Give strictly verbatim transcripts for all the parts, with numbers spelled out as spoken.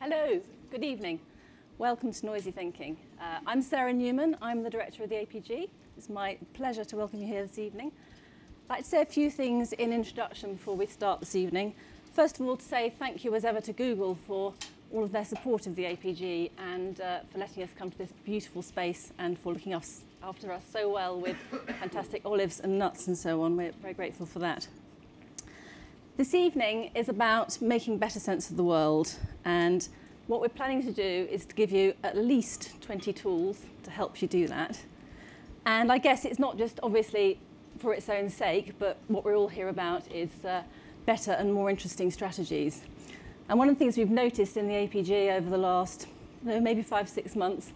Hello, good evening. Welcome to Noisy Thinking. Uh, I'm Sarah Newman, I'm the director of the A P G. It's my pleasure to welcome you here this evening. I'd like to say a few things in introduction before we start this evening. First of all, to say thank you as ever to Google for all of their support of the A P G and uh, for letting us come to this beautiful space and for looking us, after us so well with fantastic olives and nuts and so on. We're very grateful for that. This evening is about making better sense of the world, and what we're planning to do is to give you at least twenty tools to help you do that. And I guess it's not just obviously for its own sake, but what we're all here about is uh, better and more interesting strategies. And one of the things we've noticed in the A P G over the last you know, maybe five, six months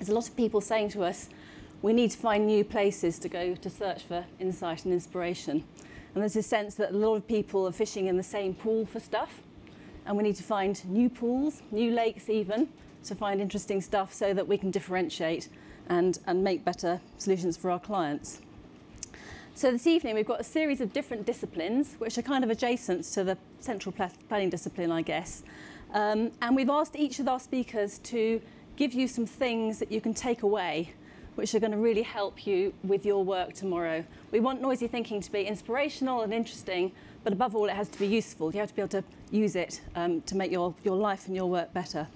is a lot of people saying to us, we need to find new places to go to search for insight and inspiration. And there's a sense that a lot of people are fishing in the same pool for stuff. And we need to find new pools, new lakes even, to find interesting stuff so that we can differentiate and, and make better solutions for our clients. So this evening we've got a series of different disciplines which are kind of adjacent to the central planning discipline, I guess. Um, and we've asked each of our speakers to give you some things that you can take away which are going to really help you with your work tomorrow. We want noisy thinking to be inspirational and interesting, but above all, it has to be useful. You have to be able to use it um, to make your, your life and your work better.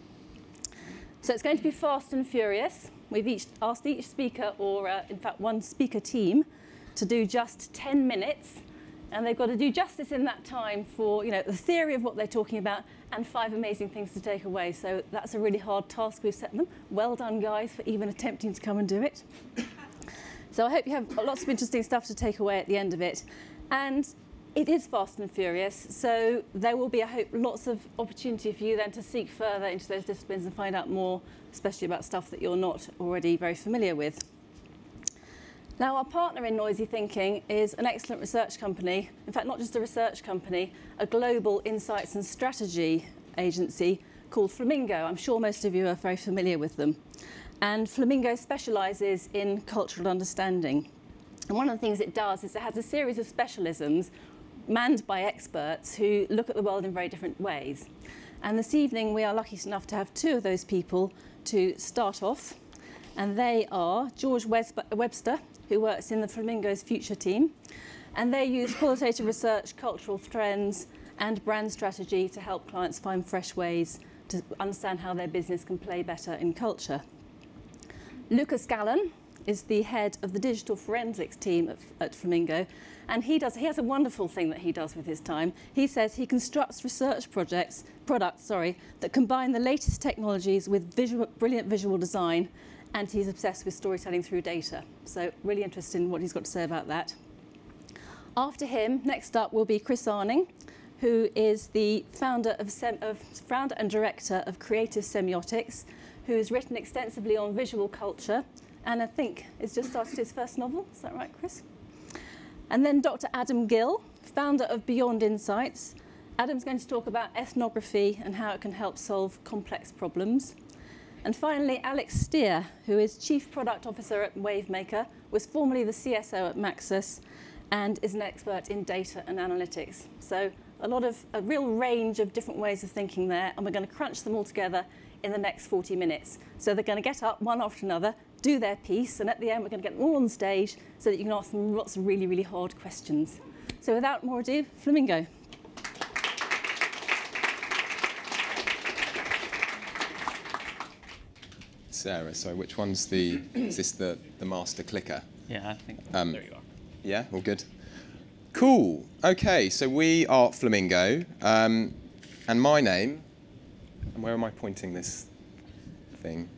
So it's going to be fast and furious. We've each asked each speaker, or uh, in fact, one speaker team, to do just ten minutes. And they've got to do justice in that time for you know, the theory of what they're talking about and five amazing things to take away. So that's a really hard task we've set them. Well done, guys, for even attempting to come and do it. So I hope you have lots of interesting stuff to take away at the end of it. And it is fast and furious. So there will be, I hope, lots of opportunity for you then to seek further into those disciplines and find out more, especially about stuff that you're not already very familiar with. Now, our partner in Noisy Thinking is an excellent research company. In fact, not just a research company, a global insights and strategy agency called Flamingo. I'm sure most of you are very familiar with them. And Flamingo specialises in cultural understanding. And one of the things it does is it has a series of specialisms manned by experts who look at the world in very different ways. And this evening, we are lucky enough to have two of those people to start off. And they are George Webster, who works in the Flamingo's Future team, and they use qualitative research, cultural trends, and brand strategy to help clients find fresh ways to understand how their business can play better in culture. Lucas Galan is the head of the digital forensics team at, at Flamingo, and he does he has a wonderful thing that he does with his time. He says he constructs research projects products sorry that combine the latest technologies with visual, brilliant visual design. And he's obsessed with storytelling through data. So really interested in what he's got to say about that. After him, next up will be Chris Arning, who is the founder, of Sem of, founder and director of Creative Semiotics, who has written extensively on visual culture, and I think has just started his first novel. Is that right, Chris? And then Doctor Adam Gill, founder of Beyond Insights. Adam's going to talk about ethnography and how it can help solve complex problems. And finally, Alex Steer, who is Chief Product Officer at Wavemaker, was formerly the C S O at Maxus, and is an expert in data and analytics. So a lot of a real range of different ways of thinking there, and we're going to crunch them all together in the next forty minutes. So they're going to get up one after another, do their piece, and at the end we're going to get them all on stage so that you can ask them lots of really, really hard questions. So without more ado, Flamingo. Sarah, so which one's the, is this the, the master clicker? Yeah, I think, um, there you are. Yeah, all good. Cool, okay, so we are Flamingo, um, and my name, and where am I pointing this thing?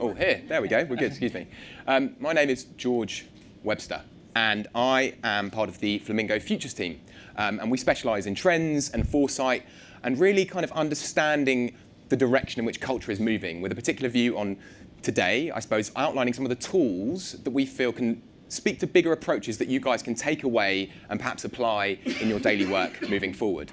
Oh, here, there we go, we're good, excuse me. Um, my name is George Webster, and I am part of the Flamingo Futures team, um, and we specialize in trends and foresight, and really kind of understanding the direction in which culture is moving, with a particular view on today, I suppose, outlining some of the tools that we feel can speak to bigger approaches that you guys can take away and perhaps apply in your daily work moving forward.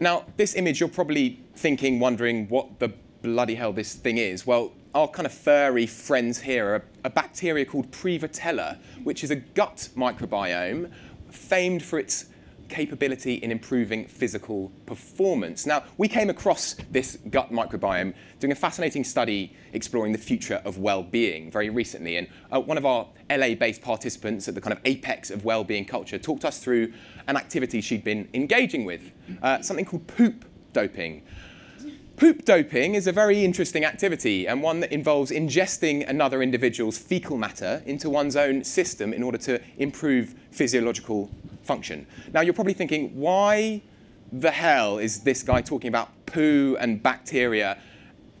Now, this image, you're probably thinking, wondering what the bloody hell this thing is. Well, our kind of furry friends here are a bacteria called Prevotella, which is a gut microbiome famed for its capability in improving physical performance. Now, we came across this gut microbiome doing a fascinating study exploring the future of well-being very recently. And uh, one of our L A-based participants at the kind of apex of well-being culture talked us through an activity she'd been engaging with, uh, something called poop doping. Poop doping is a very interesting activity and one that involves ingesting another individual's fecal matter into one's own system in order to improve physiological function. Now, you're probably thinking, why the hell is this guy talking about poo and bacteria?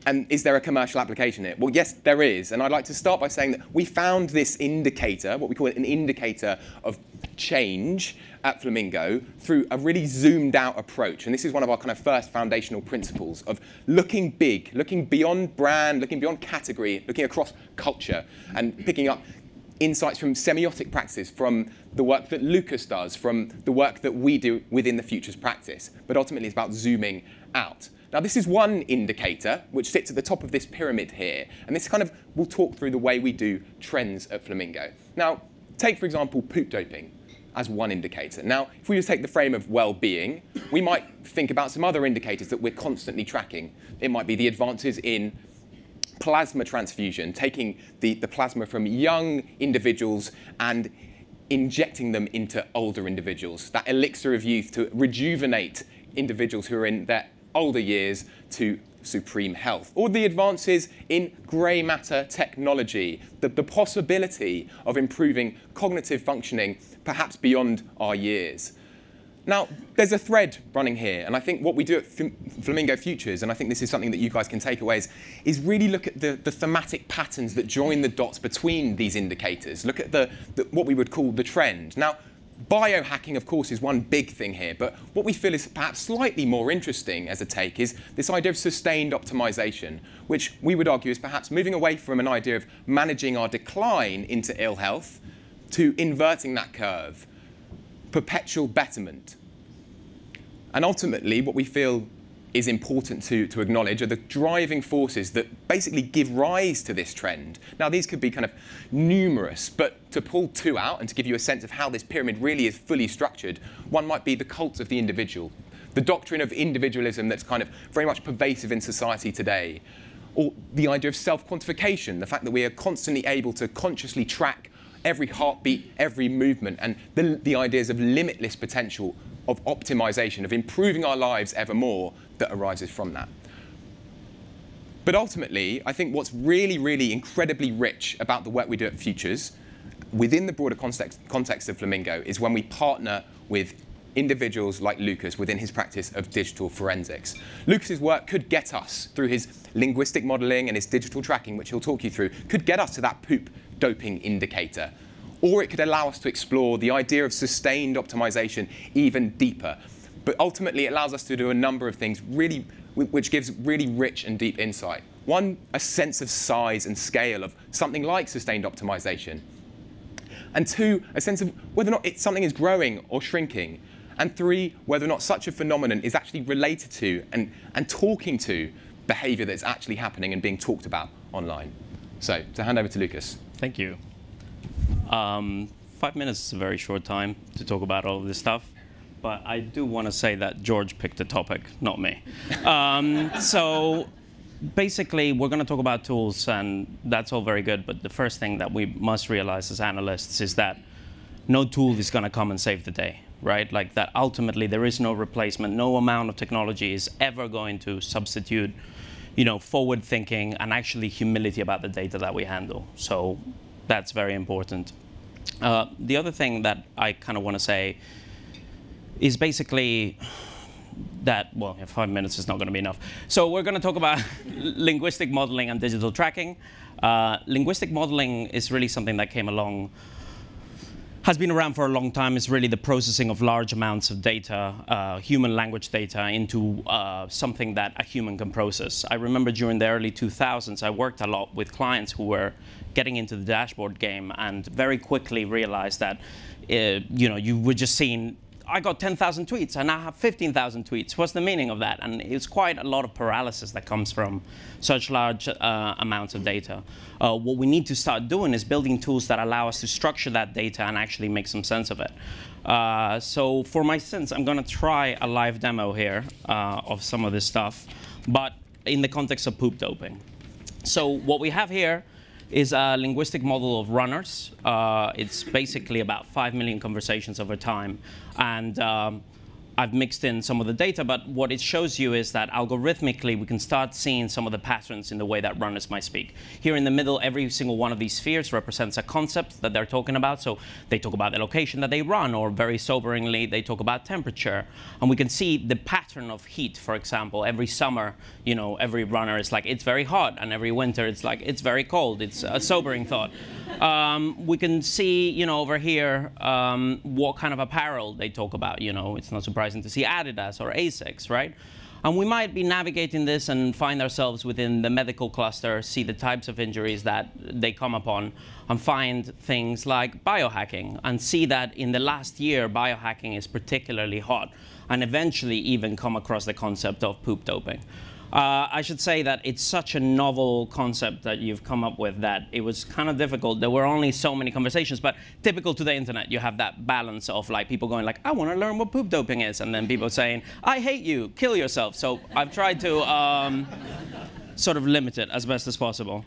And is there a commercial application in it? Well, yes, there is. And I'd like to start by saying that we found this indicator, what we call an indicator of change at Flamingo, through a really zoomed-out approach. And this is one of our kind of first foundational principles of looking big, looking beyond brand, looking beyond category, looking across culture, and picking up insights from semiotic practices, from the work that Lucas does, from the work that we do within the Futures practice. But ultimately, it's about zooming out. Now, this is one indicator which sits at the top of this pyramid here. And this kind of will talk through the way we do trends at Flamingo. Now, take, for example, poop doping as one indicator. Now, if we just take the frame of well-being, we might think about some other indicators that we're constantly tracking. It might be the advances in plasma transfusion, taking the, the plasma from young individuals and injecting them into older individuals, that elixir of youth to rejuvenate individuals who are in their older years to supreme health, or the advances in grey matter technology, the, the possibility of improving cognitive functioning perhaps beyond our years. Now, there's a thread running here, and I think what we do at Flamingo Futures, and I think this is something that you guys can take away, is, is really look at the, the thematic patterns that join the dots between these indicators. Look at the, the, what we would call the trend. Now, biohacking, of course, is one big thing here, but what we feel is perhaps slightly more interesting as a take is this idea of sustained optimization, which we would argue is perhaps moving away from an idea of managing our decline into ill health to inverting that curve, perpetual betterment. And ultimately, what we feel is important to, to acknowledge are the driving forces that basically give rise to this trend. Now, these could be kind of numerous, but to pull two out and to give you a sense of how this pyramid really is fully structured, one might be the cult of the individual, the doctrine of individualism that's kind of very much pervasive in society today, or the idea of self-quantification, the fact that we are constantly able to consciously track every heartbeat, every movement, and the, the ideas of limitless potential, of optimization, of improving our lives ever more that arises from that. But ultimately, I think what's really, really incredibly rich about the work we do at Futures within the broader context, context of Flamingo is when we partner with individuals like Lucas within his practice of digital forensics. Lucas's work could get us, through his linguistic modeling and his digital tracking, which he'll talk you through, could get us to that poop doping indicator. Or it could allow us to explore the idea of sustained optimization even deeper. But ultimately, it allows us to do a number of things really, which gives really rich and deep insight. One, a sense of size and scale of something like sustained optimization. And two, a sense of whether or not it's, something is growing or shrinking. And three, whether or not such a phenomenon is actually related to and, and talking to behavior that's actually happening and being talked about online. So to hand over to Lucas. Thank you. Um, five minutes is a very short time to talk about all of this stuff, but I do want to say that George picked the topic, not me. Um, so basically, we're going to talk about tools, and that's all very good, but the first thing that we must realize as analysts is that no tool is going to come and save the day, right? Like that ultimately there is no replacement. No amount of technology is ever going to substitute, you know, forward thinking and actually humility about the data that we handle. So that's very important. Uh, the other thing that I kind of want to say is basically that, well, five minutes is not going to be enough. So we're going to talk about linguistic modeling and digital tracking. Uh, linguistic modeling is really something that came along, has been around for a long time. It's really the processing of large amounts of data, uh, human language data, into uh, something that a human can process. I remember during the early two thousands, I worked a lot with clients who were getting into the dashboard game and very quickly realized that uh, you know, you were just seeing I got ten thousand tweets, and I have fifteen thousand tweets. What's the meaning of that? And it's quite a lot of paralysis that comes from such large uh, amounts of data. Uh, what we need to start doing is building tools that allow us to structure that data and actually make some sense of it. Uh, so for my sense, I'm going to try a live demo here uh, of some of this stuff, but in the context of poop doping. So what we have here is a linguistic model of runners. Uh, it's basically about five million conversations over time. And um, I've mixed in some of the data, but what it shows you is that algorithmically, we can start seeing some of the patterns in the way that runners might speak. Here in the middle, every single one of these spheres represents a concept that they're talking about. So they talk about the location that they run, or very soberingly, they talk about temperature. And we can see the pattern of heat, for example. Every summer, you know, every runner is like, it's very hot. And every winter, it's like, it's very cold. It's a sobering thought. Um, we can see, you know, over here, um, what kind of apparel they talk about. You know, it's not surprising to see Adidas or ASICs, right? And we might be navigating this and find ourselves within the medical cluster, see the types of injuries that they come upon, and find things like biohacking, and see that in the last year, biohacking is particularly hot, and eventually even come across the concept of poop doping. Uh, I should say that it's such a novel concept that you've come up with that it was kind of difficult. There were only so many conversations, but typical to the internet, you have that balance of like people going like, I want to learn what poop doping is, and then people saying, I hate you, kill yourself. So I've tried to um, sort of limit it as best as possible.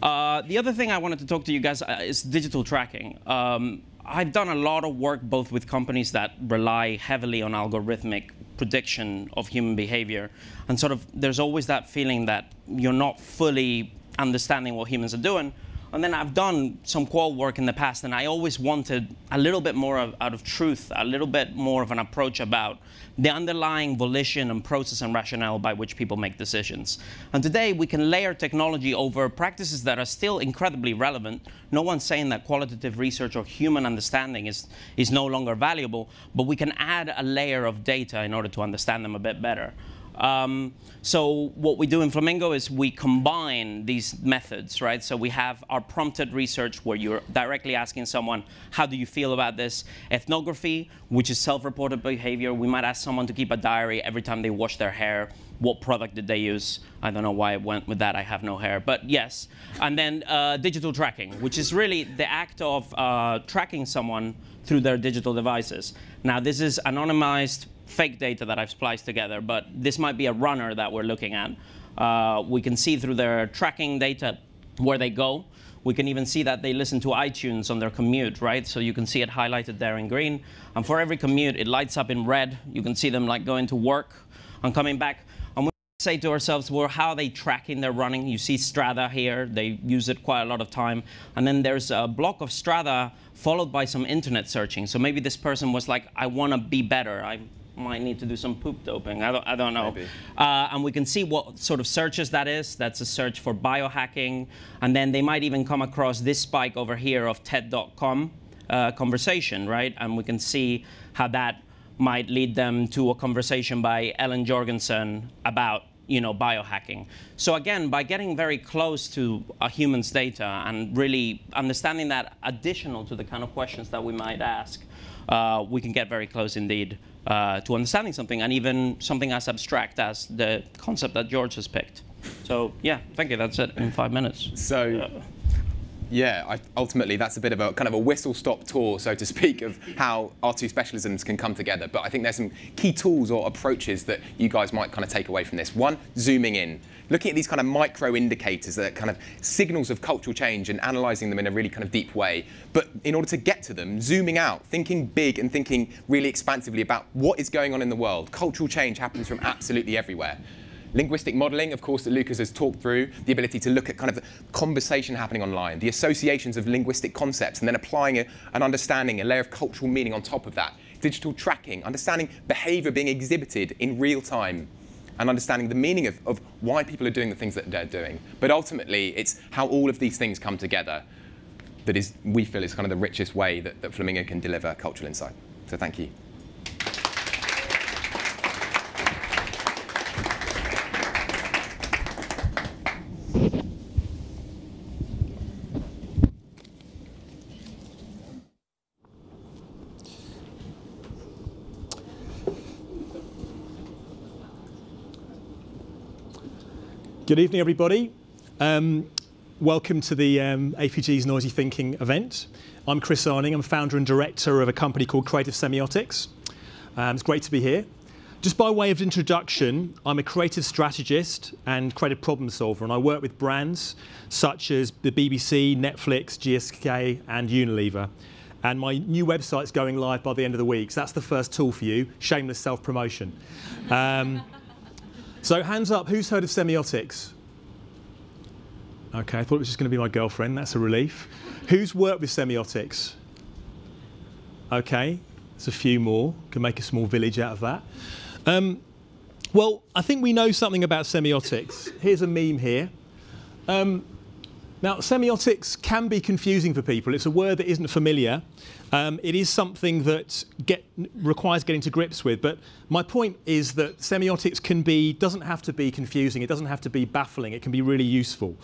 Uh, the other thing I wanted to talk to you guys is digital tracking. Um, I've done a lot of work both with companies that rely heavily on algorithmic prediction of human behavior, and sort of there's always that feeling that you're not fully understanding what humans are doing. And then I've done some qual work in the past, and I always wanted a little bit more of, out of truth, a little bit more of an approach about the underlying volition and process and rationale by which people make decisions. And today, we can layer technology over practices that are still incredibly relevant. No one's saying that qualitative research or human understanding is, is no longer valuable, but we can add a layer of data in order to understand them a bit better. Um, so what we do in Flamingo is we combine these methods, right? So we have our prompted research, where you're directly asking someone, how do you feel about this? Ethnography, which is self-reported behavior. We might ask someone to keep a diary every time they wash their hair. What product did they use? I don't know why I went with that. I have no hair, but yes. And then uh, digital tracking, which is really the act of uh, tracking someone through their digital devices. Now, this is anonymized fake data that I've spliced together, but this might be a runner that we're looking at. Uh, we can see through their tracking data where they go. We can even see that they listen to iTunes on their commute, right? So you can see it highlighted there in green. And for every commute, it lights up in red. You can see them like going to work and coming back. And we say to ourselves, well, how are they tracking their running? You see Strava here. They use it quite a lot of time. And then there's a block of Strava followed by some internet searching. So maybe this person was like, I want to be better. I'm might need to do some poop doping. I don't, I don't know. Uh, and we can see what sort of searches that is. That's a search for biohacking. And then they might even come across this spike over here of TED dot com uh, conversation, right? And we can see how that might lead them to a conversation by Ellen Jorgensen about, you know, biohacking. So again, by getting very close to a human's data and really understanding that additional to the kind of questions that we might ask, uh, we can get very close indeed Uh, to understanding something, and even something as abstract as the concept that George has picked. So yeah, thank you. That's it in five minutes. So yeah, I, ultimately that's a bit of a kind of a whistle-stop tour, so to speak, of how our two specialisms can come together. But I think there's some key tools or approaches that you guys might kind of take away from this. One, zooming in. Looking at these kind of micro indicators that are kind of signals of cultural change and analysing them in a really kind of deep way. But in order to get to them, zooming out, thinking big and thinking really expansively about what is going on in the world. Cultural change happens from absolutely everywhere. Linguistic modelling, of course, that Lucas has talked through, the ability to look at kind of the conversation happening online, the associations of linguistic concepts, and then applying a, an understanding, a layer of cultural meaning on top of that. Digital tracking, understanding behaviour being exhibited in real time, and understanding the meaning of, of why people are doing the things that they're doing. But ultimately, it's how all of these things come together that is, we feel is kind of the richest way that, that Flamingo can deliver cultural insight. So thank you. Good evening, everybody. Um, welcome to the um, A P G's Noisy Thinking event. I'm Chris Arning. I'm founder and director of a company called Creative Semiotics. Um, it's great to be here. Just by way of introduction, I'm a creative strategist and creative problem solver, and I work with brands such as the B B C, Netflix, G S K, and Unilever. And my new website's going live by the end of the week, so that's the first tool for you, shameless self-promotion. Um, So hands up, who's heard of semiotics? Okay, I thought it was just going to be my girlfriend, that's a relief. Who's worked with semiotics? Okay, there's a few more, can make a small village out of that. Um, well, I think we know something about semiotics. Here's a meme here. Um, now, semiotics can be confusing for people. It's a word that isn't familiar. Um, it is something that get, requires getting to grips with, but my point is that semiotics can be, doesn't have to be confusing, it doesn't have to be baffling, it can be really useful.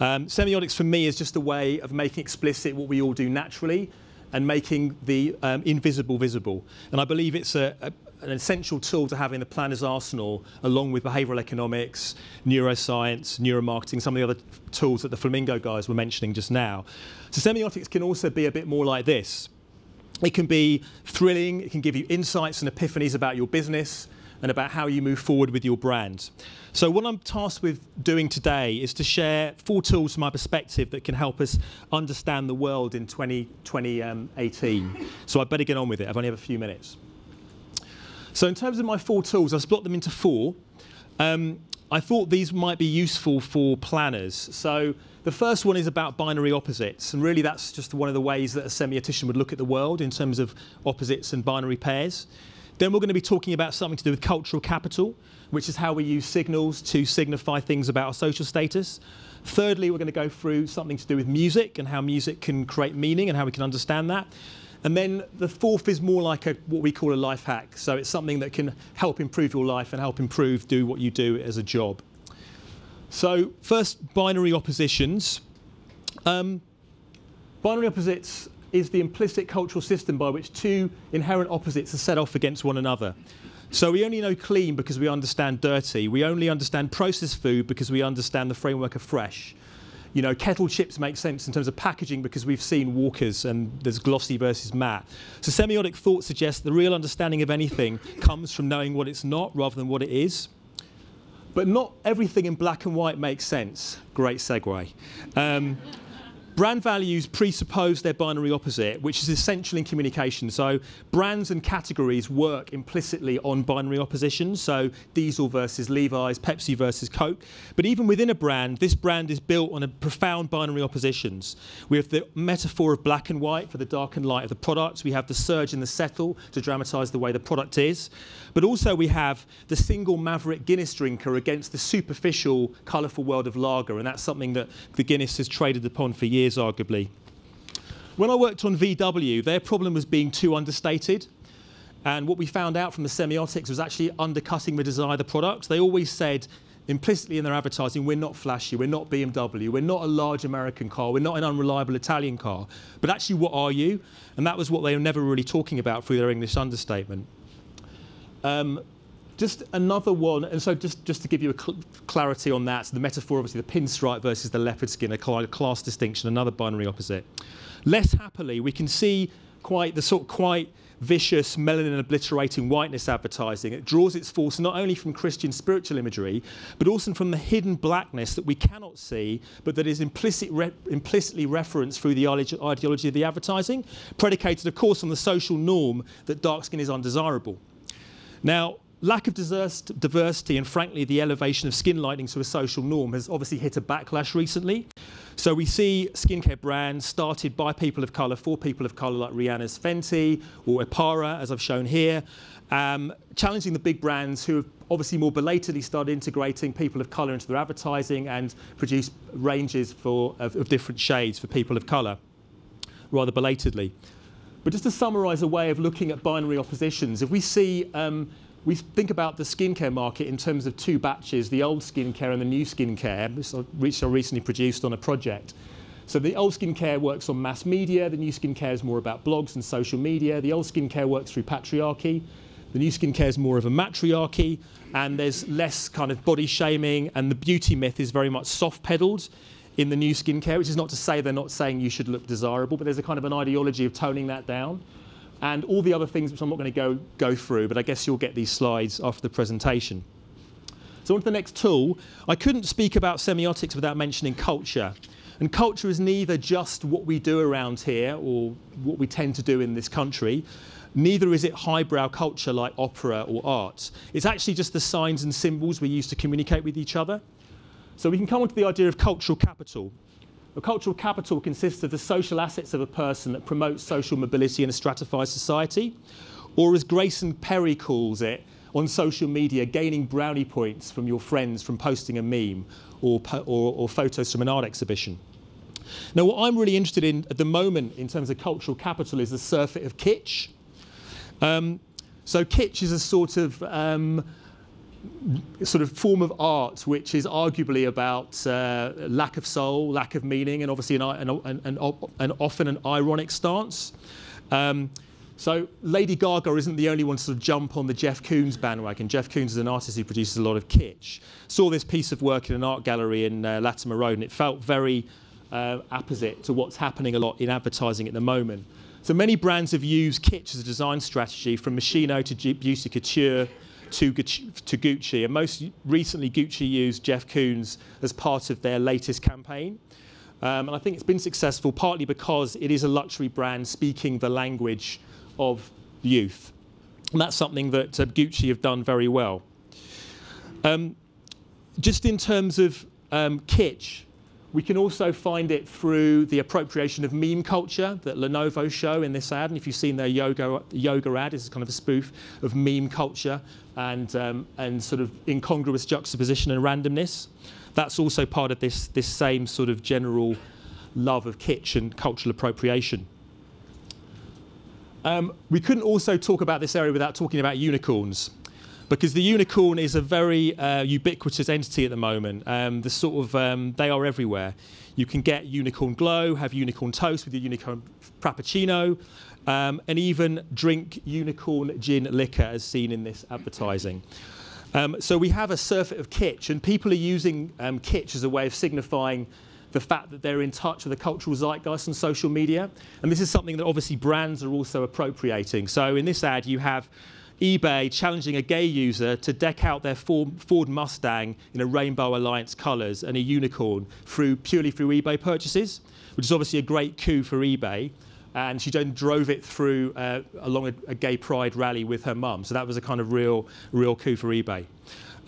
Um, semiotics for me is just a way of making explicit what we all do naturally and making the um, invisible visible. And I believe it's a, a, an essential tool to have in the planner's arsenal, along with behavioural economics, neuroscience, neuromarketing, some of the other tools that the Flamingo guys were mentioning just now. So semiotics can also be a bit more like this. It can be thrilling, it can give you insights and epiphanies about your business and about how you move forward with your brand. So what I'm tasked with doing today is to share four tools from my perspective that can help us understand the world in twenty eighteen. So I better get on with it, I've only have a few minutes. So in terms of my four tools, I split them into four. Um, I thought these might be useful for planners. So the first one is about binary opposites, and really that's just one of the ways that a semiotician would look at the world in terms of opposites and binary pairs. Then we're going to be talking about something to do with cultural capital, which is how we use signals to signify things about our social status. Thirdly, we're going to go through something to do with music and how music can create meaning and how we can understand that. And then the fourth is more like a, what we call a life hack. So it's something that can help improve your life and help improve, do what you do as a job. So first, binary oppositions. Um, binary opposites is the implicit cultural system by which two inherent opposites are set off against one another. So we only know clean because we understand dirty. We only understand processed food because we understand the framework of fresh. You know, kettle chips make sense in terms of packaging because we've seen Walkers and there's glossy versus matte. So semiotic thought suggests the real understanding of anything comes from knowing what it's not rather than what it is. But not everything in black and white makes sense. Great segue. Um, brand values presuppose their binary opposite, which is essential in communication. So brands and categories work implicitly on binary opposition, so Diesel versus Levi's, Pepsi versus Coke. But even within a brand, this brand is built on a profound binary oppositions. We have the metaphor of black and white for the dark and light of the product. We have the surge and the settle to dramatise the way the product is. But also we have the single maverick Guinness drinker against the superficial, colourful world of lager, and that's something that the Guinness has traded upon for years. Arguably. When I worked on V W, their problem was being too understated, and what we found out from the semiotics was actually undercutting the desire of the product. They always said implicitly in their advertising, we're not flashy, we're not B M W, we're not a large American car, we're not an unreliable Italian car, but actually what are you? And that was what they were never really talking about through their English understatement. Um, Just another one, and so just, just to give you a cl clarity on that, so the metaphor, obviously, the pinstripe versus the leopard skin, a class distinction, another binary opposite. Less happily, we can see quite the sort of quite vicious melanin-obliterating whiteness advertising. It draws its force not only from Christian spiritual imagery, but also from the hidden blackness that we cannot see, but that is implicit re implicitly referenced through the ideology of the advertising, predicated, of course, on the social norm that dark skin is undesirable. Now, lack of diversity and, frankly, the elevation of skin lightening to a social norm has obviously hit a backlash recently. So we see skincare brands started by people of colour, for people of colour, like Rihanna's Fenty or Ipara, as I've shown here, um, challenging the big brands who have obviously more belatedly started integrating people of colour into their advertising and produce ranges for, of, of different shades for people of colour, rather belatedly. But just to summarise a way of looking at binary oppositions, if we see um, we think about the skincare market in terms of two batches, the old skincare and the new skincare, which I recently produced on a project. So the old skincare works on mass media, the new skincare is more about blogs and social media, the old skincare works through patriarchy, The new skincare is more of a matriarchy, and there's less kind of body shaming, and the beauty myth is very much soft-pedaled in the new skincare, which is not to say they're not saying you should look desirable, but there's a kind of an ideology of toning that down. And all the other things, which I'm not going to go, go through, but I guess you'll get these slides after the presentation. So on to the next tool. I couldn't speak about semiotics without mentioning culture. And culture is neither just what we do around here or what we tend to do in this country, neither is it highbrow culture like opera or art. It's actually just the signs and symbols we use to communicate with each other. So we can come on to the idea of cultural capital. A cultural capital consists of the social assets of a person that promotes social mobility in a stratified society, or as Grayson Perry calls it on social media, gaining brownie points from your friends from posting a meme or, or, or photos from an art exhibition. Now, what I'm really interested in at the moment in terms of cultural capital is the surfeit of kitsch. Um, so kitsch is a sort of um, sort of form of art which is arguably about uh, lack of soul, lack of meaning, and obviously an, an, an, an, an often an ironic stance. Um, so Lady Gaga isn't the only one to sort of jump on the Jeff Koons bandwagon. Jeff Koons is an artist who produces a lot of kitsch. Saw this piece of work in an art gallery in uh, Latimer Road, and it felt very uh, apposite to what's happening a lot in advertising at the moment. So many brands have used kitsch as a design strategy, from Moschino to beauty couture, to Gucci, and most recently Gucci used Jeff Koons as part of their latest campaign. Um, and I think it's been successful partly because it is a luxury brand speaking the language of youth. And that's something that uh, Gucci have done very well. Um, just in terms of um, kitsch, we can also find it through the appropriation of meme culture that Lenovo show in this ad. And if you've seen their yoga, yoga ad, it's kind of a spoof of meme culture and, um, and sort of incongruous juxtaposition and randomness. That's also part of this, this same sort of general love of kitsch and cultural appropriation. Um, we couldn't also talk about this area without talking about unicorns, because the unicorn is a very uh, ubiquitous entity at the moment. Um, the sort of, um, they are everywhere. You can get unicorn glow, have unicorn toast with your unicorn frappuccino, um, and even drink unicorn gin liquor as seen in this advertising. Um, so we have a surfeit of kitsch, and people are using um, kitsch as a way of signifying the fact that they're in touch with the cultural zeitgeist on social media. And this is something that obviously brands are also appropriating. So in this ad you have eBay challenging a gay user to deck out their Ford Mustang in a Rainbow Alliance colours and a unicorn through purely through eBay purchases, which is obviously a great coup for eBay. And she then drove it through uh, along a, a gay pride rally with her mum. So that was a kind of real, real coup for eBay.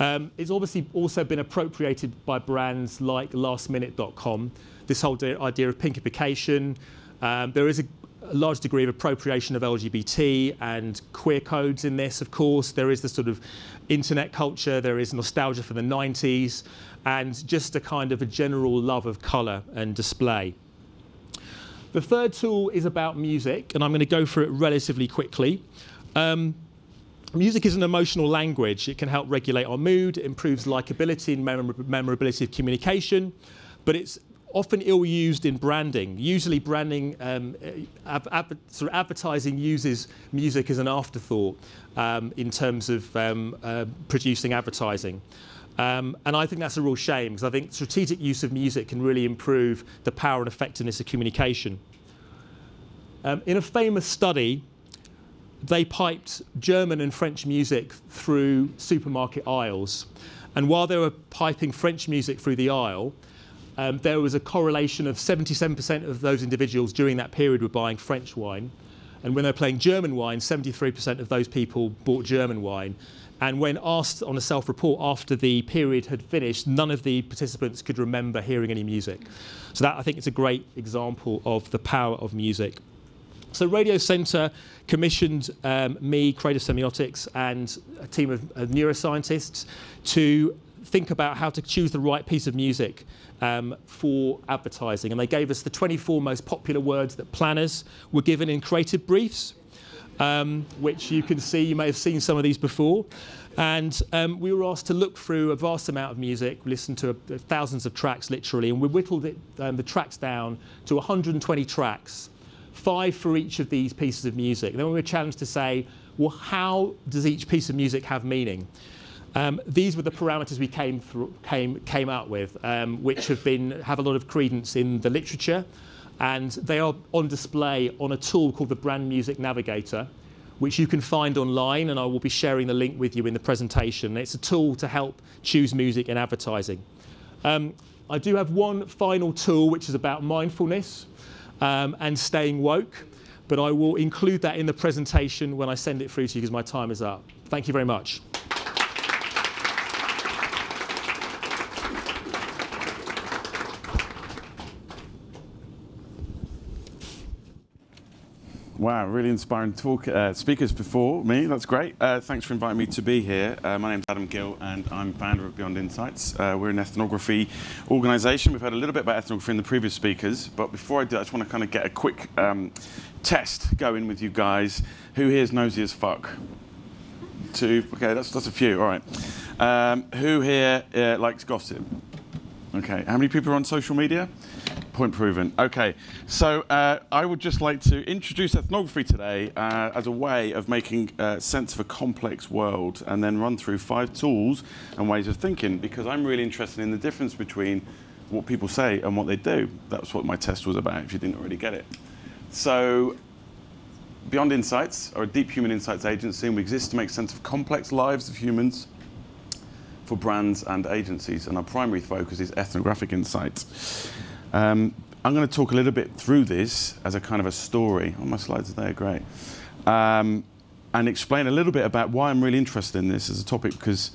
Um, it's obviously also been appropriated by brands like last minute dot com. This whole idea of pinkification. Um, there is a A large degree of appropriation of L G B T and queer codes in this, of course. There is the sort of internet culture, there is nostalgia for the nineties, and just a kind of a general love of colour and display. The third tool is about music, and I'm going to go through it relatively quickly. Um, music is an emotional language. It can help regulate our mood, improves likability and memor memorability of communication, but it's often ill-used in branding. Usually branding, um, ab ab sort of advertising uses music as an afterthought um, in terms of um, uh, producing advertising. Um, and I think that's a real shame, because I think strategic use of music can really improve the power and effectiveness of communication. Um, in a famous study, they piped German and French music through supermarket aisles. And while they were piping French music through the aisle, Um, there was a correlation of seventy-seven percent of those individuals during that period were buying French wine. And when they're playing German wine, seventy-three percent of those people bought German wine. And when asked on a self-report after the period had finished, none of the participants could remember hearing any music. So that, I think, is a great example of the power of music. So Radio Centre commissioned um, me, Creative Semiotics, and a team of, of neuroscientists to think about how to choose the right piece of music um, for advertising. And they gave us the twenty-four most popular words that planners were given in creative briefs, um, which you can see, you may have seen some of these before. And um, we were asked to look through a vast amount of music, listen to uh, thousands of tracks literally, and we whittled it, um, the tracks down to one hundred twenty tracks, five for each of these pieces of music. And then we were challenged to say, well, how does each piece of music have meaning? Um, these were the parameters we came through, came came out with, um, which have been have a lot of credence in the literature, and they are on display on a tool called the Brand Music Navigator, which you can find online, and I will be sharing the link with you in the presentation. It's a tool to help choose music in advertising. Um, I do have one final tool, which is about mindfulness um, and staying woke, but I will include that in the presentation when I send it through to you because my time is up. Thank you very much. Wow, really inspiring talk, uh, speakers before me. That's great. Uh, thanks for inviting me to be here. Uh, my name's Adam Gill, and I'm founder of Beyond Insights. Uh, we're an ethnography organisation. We've heard a little bit about ethnography in the previous speakers, but before I do, I just want to kind of get a quick um, test going with you guys. Who here is nosy as fuck? Two. Okay, that's that's a few. All right. Um, who here uh, likes gossip? Okay. How many people are on social media? Point proven. Okay, so uh, I would just like to introduce ethnography today uh, as a way of making uh, sense of a complex world, and then run through five tools and ways of thinking, because I'm really interested in the difference between what people say and what they do. That's what my test was about, if you didn't already get it. So Beyond Insights are a deep human insights agency, and we exist to make sense of complex lives of humans for brands and agencies, and our primary focus is ethnographic insights. Um, I'm going to talk a little bit through this as a kind of a story. Oh, my slides today are great. Um, and explain a little bit about why I'm really interested in this as a topic, because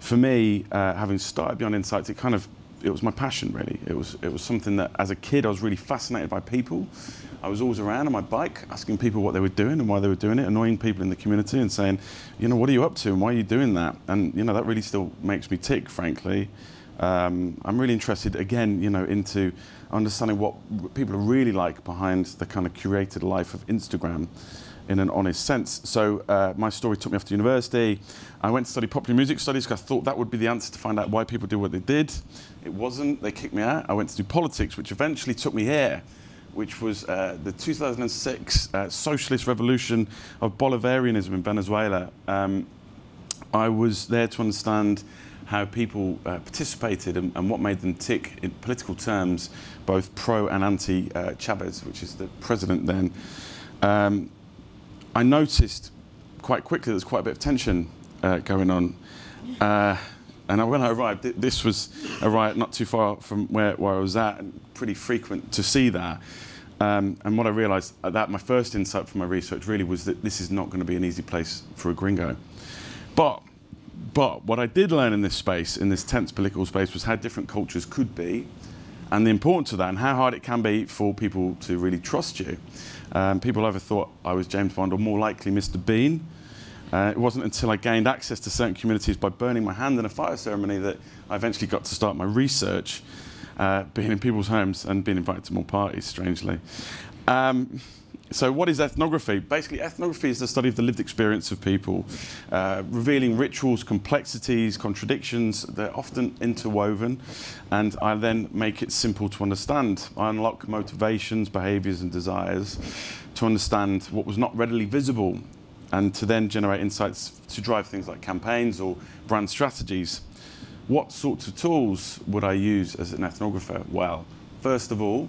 for me, uh, having started Beyond Insights, it kind of, it was my passion, really. It was, it was something that, as a kid, I was really fascinated by people. I was always around on my bike, asking people what they were doing and why they were doing it, annoying people in the community and saying, you know, what are you up to and why are you doing that? And, you know, that really still makes me tick, frankly. Um, I'm really interested, again, you know, into understanding what people are really like behind the kind of curated life of Instagram in an honest sense. So uh, my story took me off to university. I went to study popular music studies because I thought that would be the answer to find out why people do what they did. It wasn't. They kicked me out. I went to do politics, which eventually took me here, which was uh, the two thousand six uh, socialist revolution of Bolivarianism in Venezuela. Um, I was there to understand how people uh, participated and, and what made them tick in political terms, both pro and anti uh, Chavez, which is the president then. Um, I noticed quite quickly there's quite a bit of tension uh, going on. Uh, and when I arrived, th this was a riot not too far from where, where I was at, and pretty frequent to see that. Um, and what I realized at that, my first insight from my research really was that this is not gonna be an easy place for a gringo. But But what I did learn in this space, in this tense political space, was how different cultures could be, and the importance of that, and how hard it can be for people to really trust you. Um, people either thought I was James Bond or more likely Mister Bean. Uh, it wasn't until I gained access to certain communities by burning my hand in a fire ceremony that I eventually got to start my research, uh, being in people's homes and being invited to more parties, strangely. Um, So what is ethnography? Basically, ethnography is the study of the lived experience of people, uh, revealing rituals, complexities, contradictions. They're often interwoven, and I then make it simple to understand. I unlock motivations, behaviours and desires to understand what was not readily visible, and to then generate insights to drive things like campaigns or brand strategies. What sorts of tools would I use as an ethnographer? Well, first of all,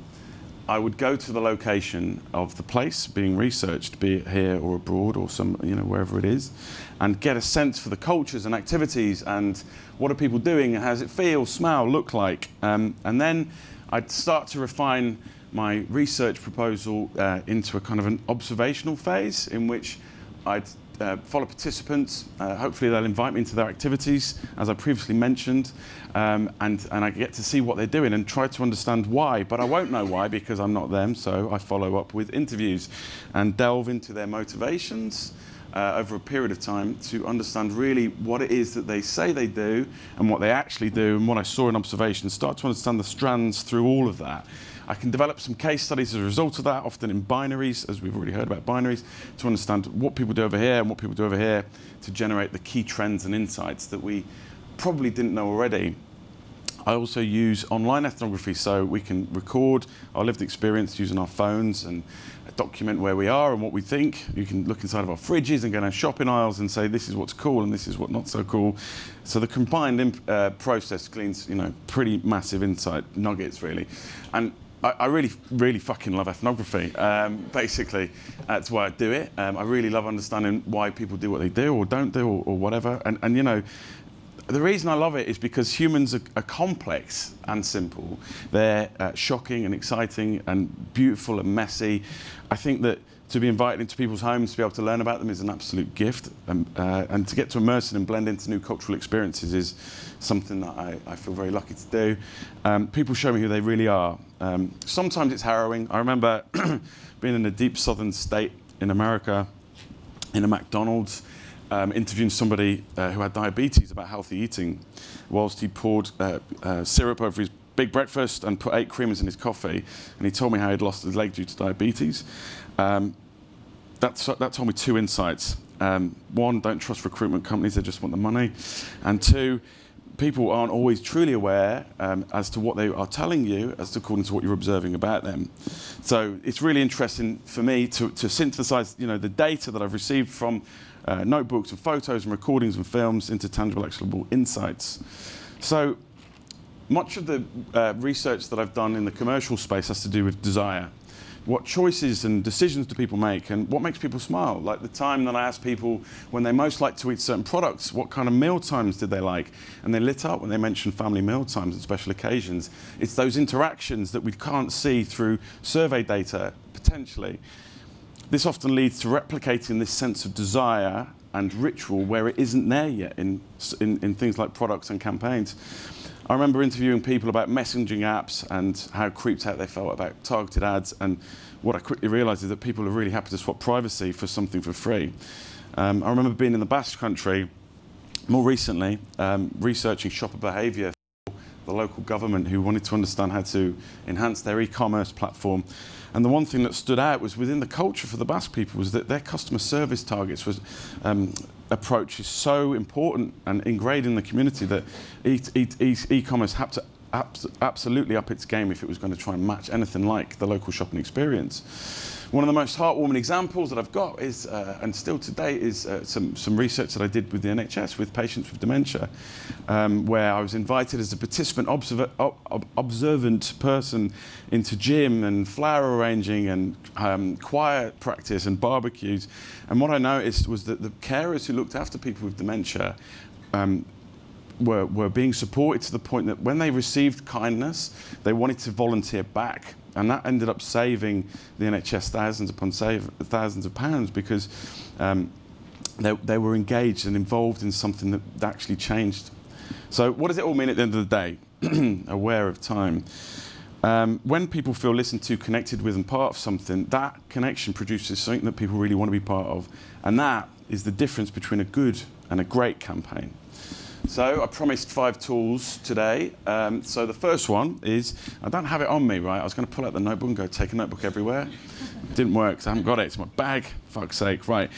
I would go to the location of the place being researched, be it here or abroad or some, you know, wherever it is, and get a sense for the cultures and activities and what are people doing, and how does it feel, smell, look like. Um, and then I'd start to refine my research proposal uh, into a kind of an observational phase in which I'd uh, follow participants. Uh, hopefully they'll invite me into their activities, as I previously mentioned. Um, and, and I get to see what they're doing and try to understand why, but I won't know why because I'm not them, so I follow up with interviews and delve into their motivations uh, over a period of time to understand really what it is that they say they do and what they actually do and what I saw in observation, start to understand the strands through all of that. I can develop some case studies as a result of that, often in binaries, as we've already heard about binaries, to understand what people do over here and what people do over here to generate the key trends and insights that we probably didn't know already. I also use online ethnography, so we can record our lived experience using our phones and document where we are and what we think. You can look inside of our fridges and go down shopping aisles and say this is what's cool and this is what's not so cool. So the combined imp uh, process gleans, you know, pretty massive insight nuggets really. And I, I really, really fucking love ethnography. Um, basically, that's why I do it. Um, I really love understanding why people do what they do or don't do or, or whatever. And, and you know. The reason I love it is because humans are, are complex and simple. They're uh, shocking and exciting and beautiful and messy. I think that to be invited into people's homes, to be able to learn about them is an absolute gift. And, uh, and to get to immerse in and blend into new cultural experiences is something that I, I feel very lucky to do. Um, people show me who they really are. Um, sometimes it's harrowing. I remember being in a deep southern state in America, in a McDonald's, Um, interviewing somebody uh, who had diabetes about healthy eating whilst he poured uh, uh, syrup over his big breakfast and put eight creamers in his coffee, and he told me how he'd lost his leg due to diabetes. Um, that's, that told me two insights. Um, one, don't trust recruitment companies, they just want the money. And two, people aren't always truly aware um, as to what they are telling you, as to according to what you're observing about them. So it's really interesting for me to, to synthesize, you know, the data that I've received from uh, notebooks and photos and recordings and films into tangible, actionable insights. So much of the uh, research that I've done in the commercial space has to do with desire. What choices and decisions do people make, and what makes people smile? Like the time that I asked people when they most like to eat certain products, what kind of meal times did they like? And they lit up when they mentioned family meal times and special occasions. It's those interactions that we can't see through survey data, potentially. This often leads to replicating this sense of desire and ritual where it isn't there yet in, in, in things like products and campaigns. I remember interviewing people about messaging apps and how creeped out they felt about targeted ads, and what I quickly realised is that people are really happy to swap privacy for something for free. Um, I remember being in the Basque country more recently, um, researching shopper behaviour for the local government who wanted to understand how to enhance their e-commerce platform. And the one thing that stood out was within the culture for the Basque people was that their customer service targets was um, approach is so important and ingrained in the community that e-commerce had to absolutely up its game if it was going to try and match anything like the local shopping experience. One of the most heartwarming examples that I've got is, uh, and still today, is uh, some, some research that I did with the N H S with patients with dementia, um, where I was invited as a participant, observer, ob observant person into gym and flower arranging and um, choir practice and barbecues. And what I noticed was that the carers who looked after people with dementia um, were, were being supported to the point that when they received kindness, they wanted to volunteer back. And that ended up saving the N H S thousands upon save, thousands of pounds, because um, they, they were engaged and involved in something that actually changed. So what does it all mean at the end of the day? Aware of time. Um, when people feel listened to, connected with, and part of something, that connection produces something that people really want to be part of. And that is the difference between a good and a great campaign. So I promised five tools today. Um, so the first one is, I don't have it on me, right? I was going to pull out the notebook and go take a notebook everywhere. Didn't work, because I haven't got it. It's my bag, fuck's sake, right.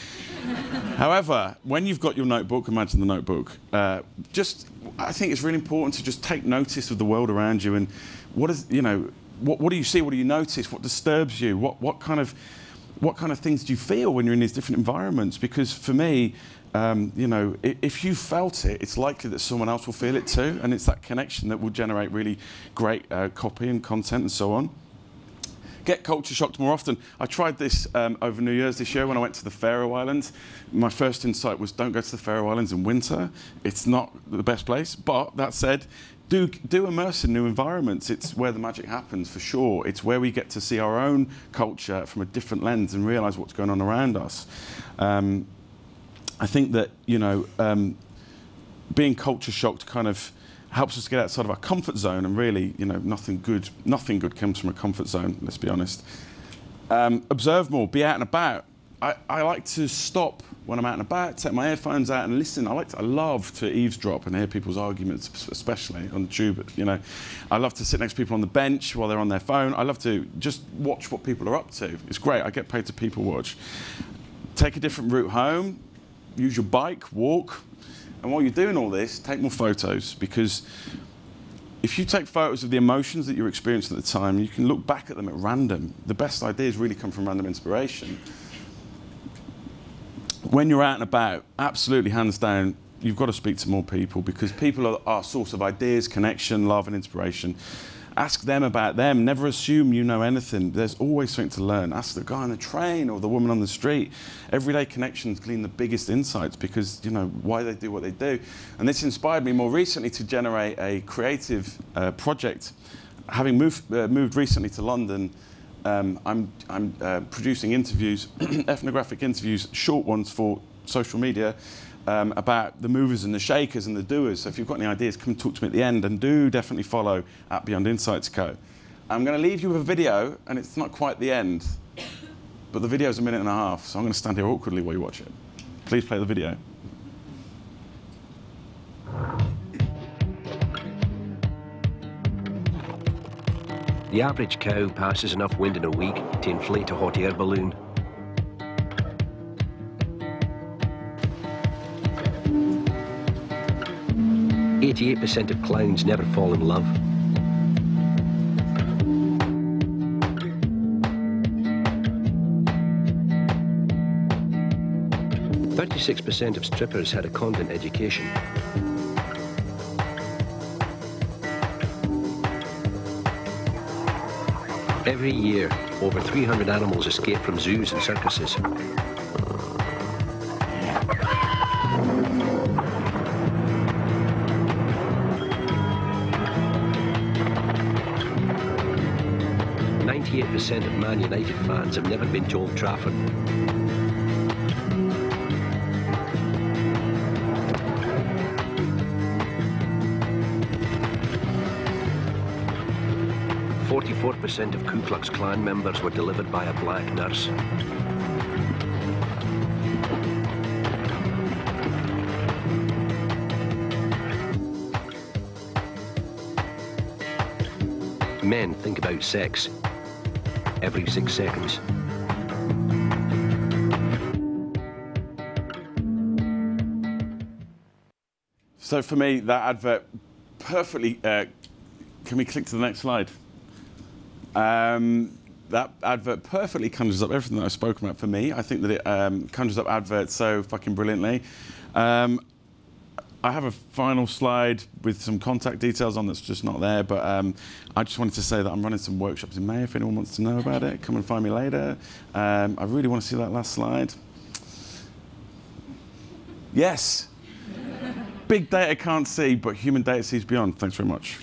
However, when you've got your notebook, imagine the notebook. Uh, just, I think it's really important to just take notice of the world around you and what is, you know, what, what do you see? What do you notice? What disturbs you? What, what kind of, what kind of things do you feel when you're in these different environments? Because for me, Um, you know, if you felt it, it's likely that someone else will feel it too, and it's that connection that will generate really great uh, copy and content and so on. Get culture shocked more often. I tried this um, over New Year's this year when I went to the Faroe Islands. My first insight was don't go to the Faroe Islands in winter. It's not the best place, but that said, Do, do immerse in new environments. It's where the magic happens, for sure. It's where we get to see our own culture from a different lens and realise what's going on around us. Um, I think that, you know, um, being culture shocked kind of helps us get outside of our comfort zone, and really, you know, nothing good, nothing good comes from a comfort zone, let's be honest. Um, observe more, be out and about. I, I like to stop when I'm out and about, take my earphones out and listen. I like to, I love to eavesdrop and hear people's arguments, especially on tube, you know. I love to sit next to people on the bench while they're on their phone. I love to just watch what people are up to. It's great, I get paid to people watch. Take a different route home. Use your bike, walk, and while you're doing all this, take more photos, because if you take photos of the emotions that you were experiencing at the time, you can look back at them at random. The best ideas really come from random inspiration. When you're out and about, absolutely, hands down, you've got to speak to more people, because people are our source of ideas, connection, love, and inspiration. Ask them about them. Never assume you know anything. There's always something to learn. Ask the guy on the train or the woman on the street. Everyday connections glean the biggest insights, because you know why they do what they do. And this inspired me more recently to generate a creative uh, project. Having moved, uh, moved recently to London, um, I'm, I'm uh, producing interviews, ethnographic interviews, short ones for social media, Um, about the movers and the shakers and the doers. So if you've got any ideas, come talk to me at the end, and do definitely follow at Beyond Insights Co. I'm going to leave you with a video, and it's not quite the end, but the video's a minute and a half, so I'm going to stand here awkwardly while you watch it. Please play the video. The average cow passes enough wind in a week to inflate a hot air balloon. eighty-eight percent of clowns never fall in love. thirty-six percent of strippers had a convent education. Every year, over three hundred animals escape from zoos and circuses. ninety-eight percent of Man United fans have never been to Old Trafford. forty-four percent of Ku Klux Klan members were delivered by a black nurse. Men think about sex every six seconds. So for me, that advert perfectly, uh, can we click to the next slide? Um, that advert perfectly conjures up everything that I've spoken about for me. I think that it um, conjures up adverts so fucking brilliantly. Um, I have a final slide with some contact details on that's just not there, but um, I just wanted to say that I'm running some workshops in May. If anyone wants to know about it, come and find me later. Um, I really want to see that last slide. Yes. Big data can't see, but human data sees beyond. Thanks very much.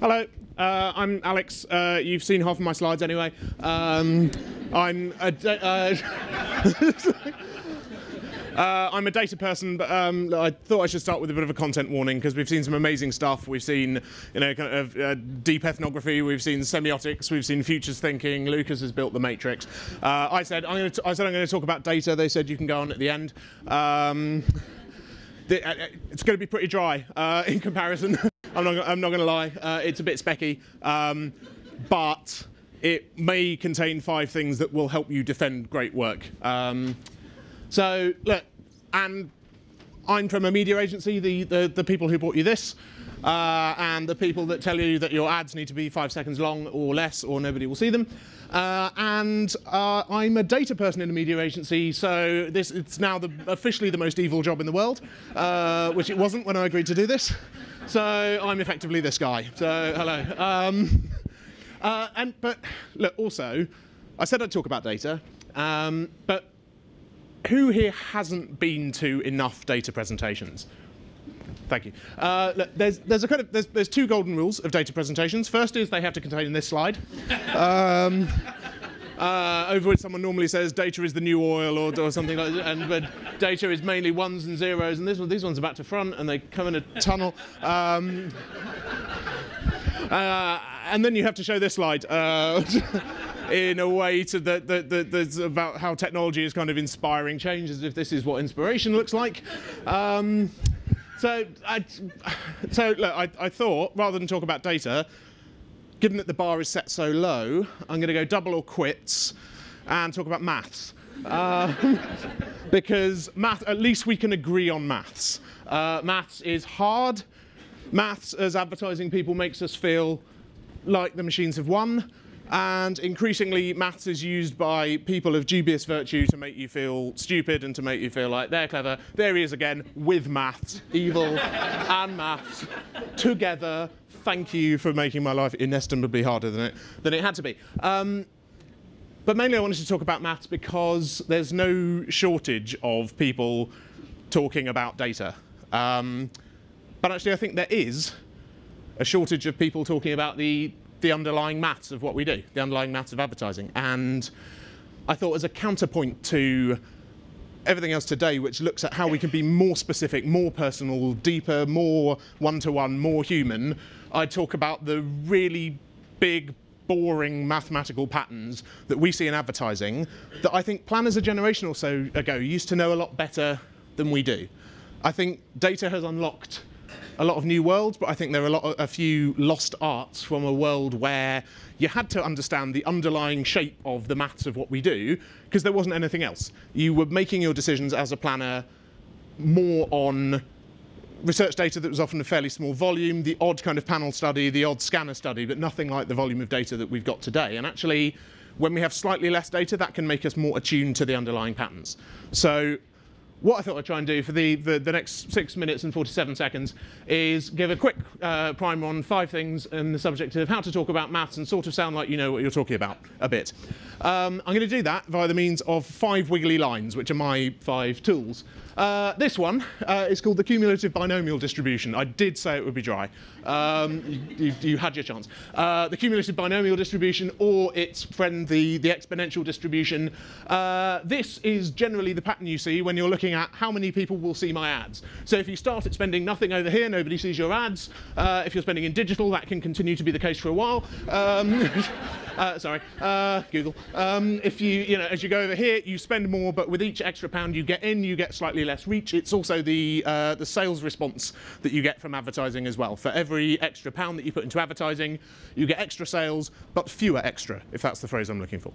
Hello. Uh, I'm Alex. Uh, you've seen half of my slides anyway. Um, I'm a uh, uh, I'm a data person, but um, I thought I should start with a bit of a content warning, because we've seen some amazing stuff. We've seen, you know, kind of uh, deep ethnography. We've seen semiotics. We've seen futures thinking. Lucas has built the matrix. Uh, I said I'm going to. I said I'm going to talk about data. They said you can go on at the end. Um, the, uh, it's going to be pretty dry uh, in comparison. I'm not, I'm not going to lie, uh, it's a bit specky, um, but it may contain five things that will help you defend great work. Um, so, look, and I'm from a media agency, the, the, the people who bought you this, uh, and the people that tell you that your ads need to be five seconds long or less, or nobody will see them. Uh, and uh, I'm a data person in a media agency, so this, it's now the, officially the most evil job in the world, uh, which it wasn't when I agreed to do this. So I'm effectively this guy. So hello. Um, uh, and but look, also, I said I'd talk about data, um, but who here hasn't been to enough data presentations? Thank you. Uh, look, there's there's a kind of there's there's two golden rules of data presentations. First is they have to contain this slide. um, uh, over which someone normally says data is the new oil or, or something like that, and but data is mainly ones and zeros, and this one these ones are back to front and they come in a tunnel. Um, uh, and then you have to show this slide. Uh, in a way to the, the, the, that's about how technology is kind of inspiring change, as if this is what inspiration looks like. Um, So, I, so look, I, I thought, rather than talk about data, given that the bar is set so low, I'm going to go double or quits and talk about maths. Uh, because math, at least we can agree on maths. Uh, maths is hard. Maths, as advertising people, makes us feel like the machines have won. And increasingly, maths is used by people of dubious virtue to make you feel stupid and to make you feel like they're clever. There he is again, with maths, evil and maths together. Thank you for making my life inestimably harder than it, than it had to be. Um, but mainly I wanted to talk about maths because there's no shortage of people talking about data. Um, but actually I think there is a shortage of people talking about the the underlying maths of what we do, the underlying maths of advertising. And I thought, as a counterpoint to everything else today, which looks at how we can be more specific, more personal, deeper, more one-to-one, more human, I talk about the really big, boring mathematical patterns that we see in advertising that I think planners a generation or so ago used to know a lot better than we do. I think data has unlocked a lot of new worlds, but I think there are a, lot of, a few lost arts from a world where you had to understand the underlying shape of the maths of what we do because there wasn't anything else. You were making your decisions as a planner more on research data that was often a fairly small volume, the odd kind of panel study, the odd scanner study, but nothing like the volume of data that we've got today. And actually, when we have slightly less data, that can make us more attuned to the underlying patterns. So what I thought I'd try and do for the, the, the next six minutes and forty-seven seconds is give a quick uh, primer on five things in the subject of how to talk about maths and sort of sound like you know what you're talking about a bit. Um, I'm going to do that via the means of five wiggly lines, which are my five tools. Uh, this one uh, is called the cumulative binomial distribution. I did say it would be dry. Um, you, you, you had your chance. Uh, the cumulative binomial distribution, or its friend, the, the exponential distribution. Uh, this is generally the pattern you see when you're looking at how many people will see my ads. So if you start at spending nothing over here, nobody sees your ads. Uh, if you're spending in digital, that can continue to be the case for a while. Um, uh, sorry, uh, Google. Um, if you, you know, as you go over here, you spend more, but with each extra pound you get in, you get slightly less reach. It's also the uh, the sales response that you get from advertising as well. For every extra pound that you put into advertising, you get extra sales, but fewer extra, if that's the phrase I'm looking for.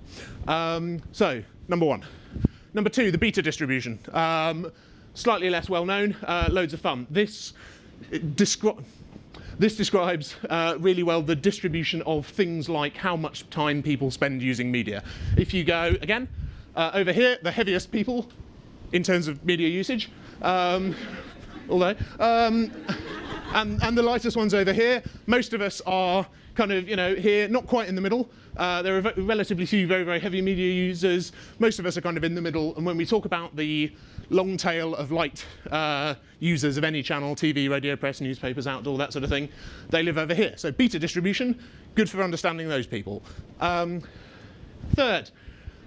Um, so, number one. Number two, the beta distribution. Um, slightly less well known, uh, loads of fun. This describes This describes uh, really well the distribution of things like how much time people spend using media. If you go, again, uh, over here, the heaviest people in terms of media usage, um, although, um, and, and the lightest ones over here. Most of us are kind of, you know, here, not quite in the middle. Uh, there are relatively few very, very heavy media users. Most of us are kind of in the middle, and when we talk about the long tail of light uh, users of any channel, T V, radio, press, newspapers, outdoor, that sort of thing, they live over here. So beta distribution, good for understanding those people. Um, third,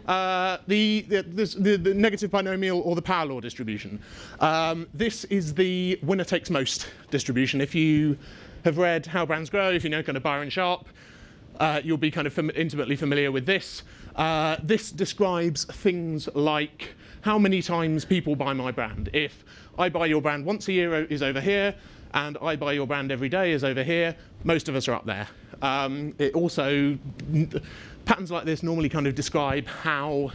Uh, the, the, this, the, the negative binomial, or the power law distribution. Um, this is the winner takes most distribution. If you have read How Brands Grow, if you know kind of Byron Sharp, uh, you'll be kind of fam- intimately familiar with this. Uh, this describes things like how many times people buy my brand. If I buy your brand once a year is over here, and I buy your brand every day is over here, most of us are up there. Um, it also, patterns like this normally kind of describe how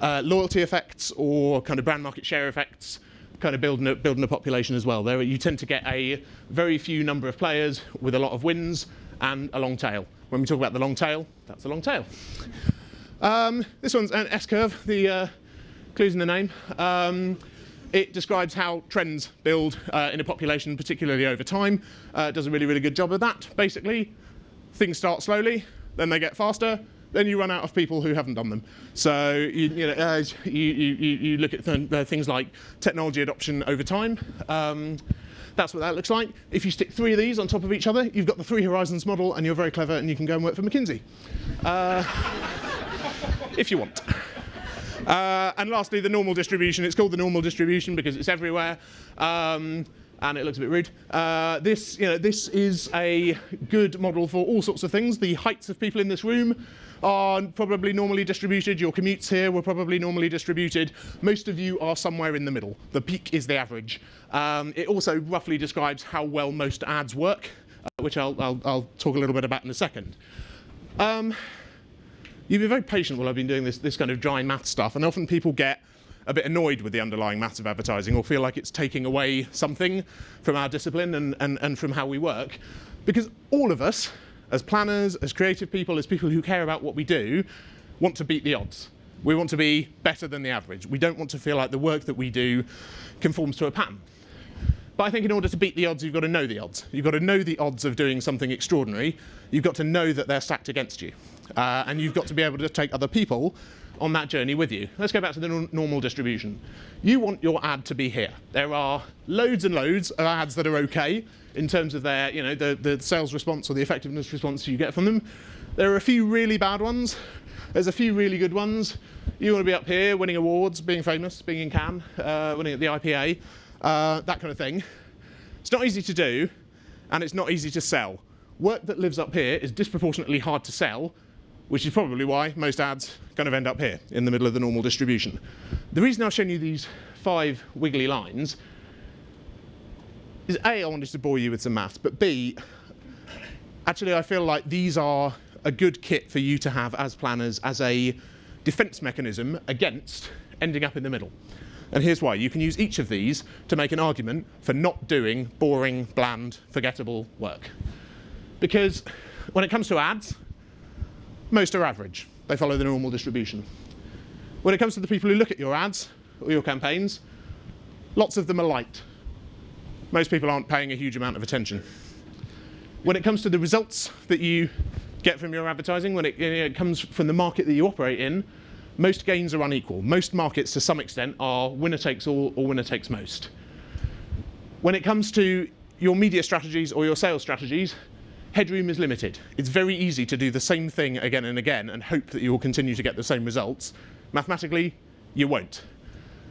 uh, loyalty effects or kind of brand market share effects kind of build in a, build in a population as well. There, you tend to get a very few number of players with a lot of wins and a long tail. When we talk about the long tail, that's the long tail. Um, this one's an S-curve, the uh, clues in the name. Um, It describes how trends build uh, in a population, particularly over time. Uh, it does a really, really good job of that. Basically, things start slowly, then they get faster, then you run out of people who haven't done them. So you, you know, uh, you, you, you look at th uh, things like technology adoption over time. Um, that's what that looks like. If you stick three of these on top of each other, you've got the three horizons model, and you're very clever, and you can go and work for McKinsey, uh, if you want. Uh, and lastly, the normal distribution. It's called the normal distribution because it's everywhere, um, and it looks a bit rude. Uh, this, you know, this is a good model for all sorts of things. The heights of people in this room are probably normally distributed. Your commutes here were probably normally distributed. Most of you are somewhere in the middle. The peak is the average. Um, it also roughly describes how well most ads work, uh, which I'll, I'll, I'll talk a little bit about in a second. Um, you've been very patient while I've been doing this, this kind of dry math stuff, and often people get a bit annoyed with the underlying maths of advertising or feel like it's taking away something from our discipline and, and, and from how we work. Because all of us, as planners, as creative people, as people who care about what we do, want to beat the odds. We want to be better than the average. We don't want to feel like the work that we do conforms to a pattern. But I think in order to beat the odds, you've got to know the odds. You've got to know the odds of doing something extraordinary. You've got to know that they're stacked against you. Uh, and you've got to be able to take other people on that journey with you. Let's go back to the normal distribution. You want your ad to be here. There are loads and loads of ads that are okay in terms of their, you know, the, the sales response or the effectiveness response you get from them. There are a few really bad ones. There's a few really good ones. You want to be up here winning awards, being famous, being in Cannes, uh, winning at the I P A, uh, that kind of thing. It's not easy to do, and it's not easy to sell. Work that lives up here is disproportionately hard to sell, which is probably why most ads kind of end up here in the middle of the normal distribution. The reason I've shown you these five wiggly lines is A, I wanted to bore you with some maths, but B, actually I feel like these are a good kit for you to have as planners as a defense mechanism against ending up in the middle. And here's why. You can use each of these to make an argument for not doing boring, bland, forgettable work. Because when it comes to ads, most are average. They follow the normal distribution. When it comes to the people who look at your ads or your campaigns, lots of them are liked. Most people aren't paying a huge amount of attention. When it comes to the results that you get from your advertising, when it, you know, it comes from the market that you operate in, most gains are unequal. Most markets, to some extent, are winner takes all or winner takes most. When it comes to your media strategies or your sales strategies, headroom is limited. It's very easy to do the same thing again and again and hope that you will continue to get the same results. Mathematically, you won't.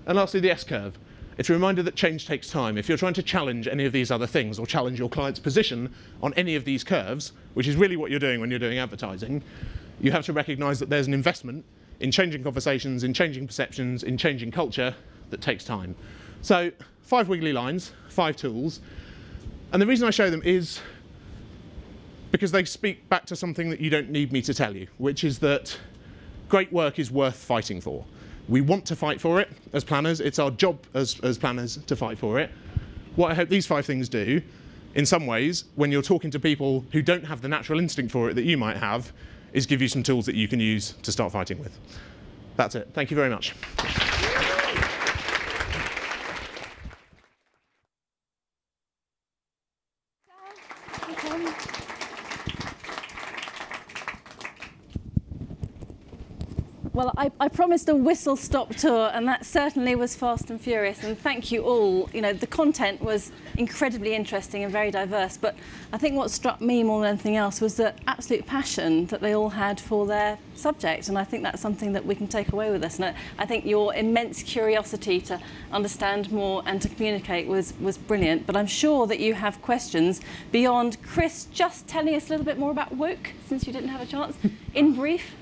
And lastly, the S-curve. It's a reminder that change takes time. If you're trying to challenge any of these other things or challenge your client's position on any of these curves, which is really what you're doing when you're doing advertising, you have to recognize that there's an investment in changing conversations, in changing perceptions, in changing culture that takes time. So five wiggly lines, five tools. And the reason I show them is because they speak back to something that you don't need me to tell you, which is that great work is worth fighting for. We want to fight for it as planners. It's our job as, as planners to fight for it. What I hope these five things do, in some ways, when you're talking to people who don't have the natural instinct for it that you might have, is give you some tools that you can use to start fighting with. That's it. Thank you very much. Well, I, I promised a whistle-stop tour, and that certainly was fast and furious. And thank you all. You know, the content was incredibly interesting and very diverse. But I think what struck me more than anything else was the absolute passion that they all had for their subject. And I think that's something that we can take away with us. And I, I think your immense curiosity to understand more and to communicate was, was brilliant. But I'm sure that you have questions beyond Chris just telling us a little bit more about woke, since you didn't have a chance, in brief.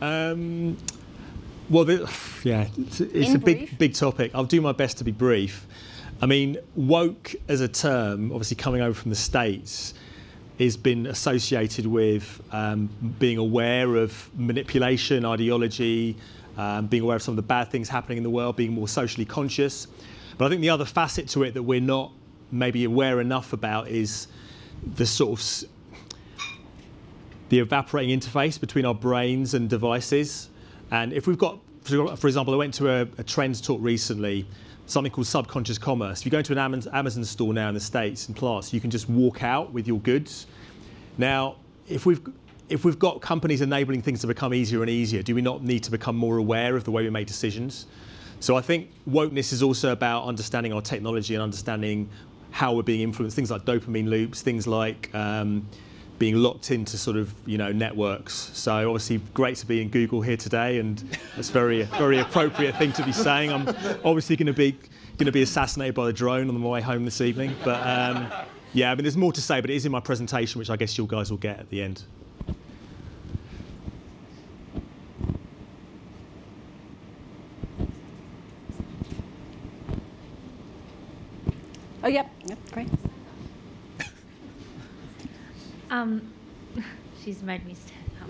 Um, well, the, yeah, it's, it's a big, big topic. I'll do my best to be brief. I mean, woke as a term, obviously coming over from the States, has been associated with um, being aware of manipulation, ideology, um, being aware of some of the bad things happening in the world, being more socially conscious. But I think the other facet to it that we're not maybe aware enough about is the sort of the evaporating interface between our brains and devices. And if we've got, for example, I went to a, a trends talk recently, something called subconscious commerce. If you go to an Amazon store now in the States, in Plus, you can just walk out with your goods. Now, if we've, if we've got companies enabling things to become easier and easier, do we not need to become more aware of the way we make decisions? So I think wokeness is also about understanding our technology and understanding how we're being influenced, things like dopamine loops, things like um, being locked into sort of, you know, networks. So obviously great to be in Google here today, and it's very, very appropriate thing to be saying. I'm obviously going to be going to be assassinated by a drone on my way home this evening. But um, yeah, I mean, there's more to say, but it is in my presentation, which I guess you guys will get at the end. Oh yeah, yep, great. Um, she's made me stand up.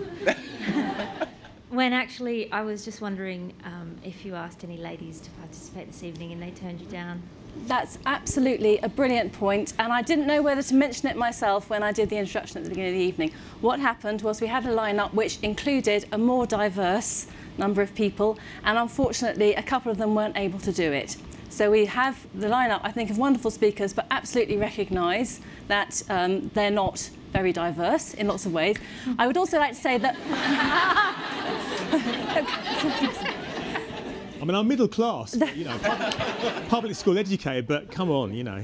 When actually, I was just wondering um, if you asked any ladies to participate this evening and they turned you down. That's absolutely a brilliant point, and I didn't know whether to mention it myself when I did the introduction at the beginning of the evening. What happened was we had a lineup which included a more diverse number of people, and unfortunately, a couple of them weren't able to do it. So we have the lineup, I think, of wonderful speakers, but absolutely recognise that um, they're not very diverse in lots of ways. I would also like to say that... I mean, I'm middle class, but, you know, public school educated, but come on, you know.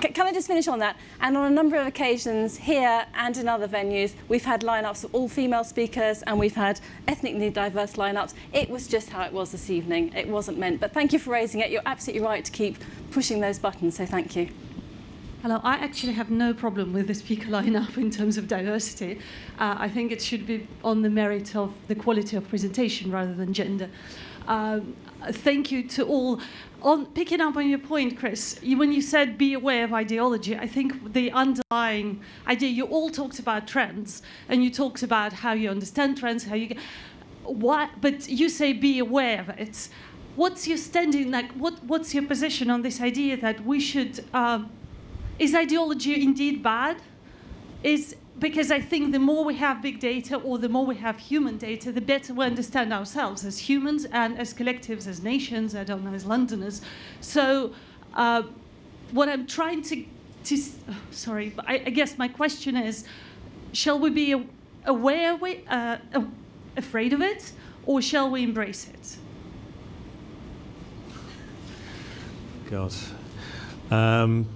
Can I just finish on that? And on a number of occasions here and in other venues, we've had lineups of all female speakers and we've had ethnically diverse lineups. It was just how it was this evening. It wasn't meant. But thank you for raising it. You're absolutely right to keep pushing those buttons, so thank you. Hello, I actually have no problem with the speaker lineup in terms of diversity. Uh, I think it should be on the merit of the quality of presentation rather than gender. Um, thank you to all. On picking up on your point, Chris, you, when you said be aware of ideology, I think the underlying idea, you all talked about trends, and you talked about how you understand trends, how you get, why, but you say be aware of it. What's your standing, like, what, what's your position on this idea that we should, uh, is ideology indeed bad? Is, because I think the more we have big data or the more we have human data, the better we understand ourselves as humans and as collectives, as nations, I don't know, as Londoners. So uh, what I'm trying to, to oh, sorry, but I, I guess my question is, shall we be aware, we, uh, afraid of it, or shall we embrace it? God, um,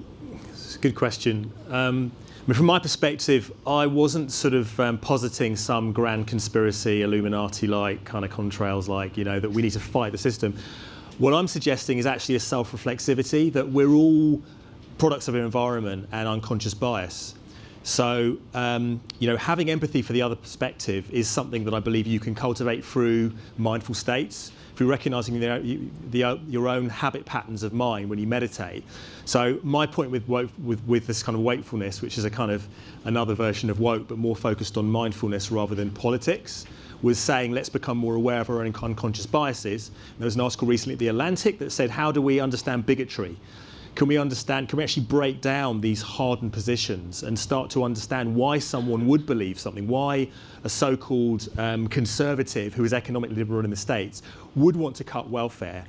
it's a good question. Um, I mean, from my perspective, I wasn't sort of um, positing some grand conspiracy, Illuminati-like kind of contrails-like, you know, that we need to fight the system. What I'm suggesting is actually a self-reflexivity, that we're all products of our environment and unconscious bias. So, um, you know, having empathy for the other perspective is something that I believe you can cultivate through mindful states, through recognising the, the, your own habit patterns of mind when you meditate. So my point with, with, with this kind of wakefulness, which is a kind of another version of woke, but more focused on mindfulness rather than politics, was saying let's become more aware of our own unconscious biases. And there was an article recently at The Atlantic that said, how do we understand bigotry? Can we understand, can we actually break down these hardened positions and start to understand why someone would believe something, why a so-called um, conservative who is economically liberal in the States would want to cut welfare?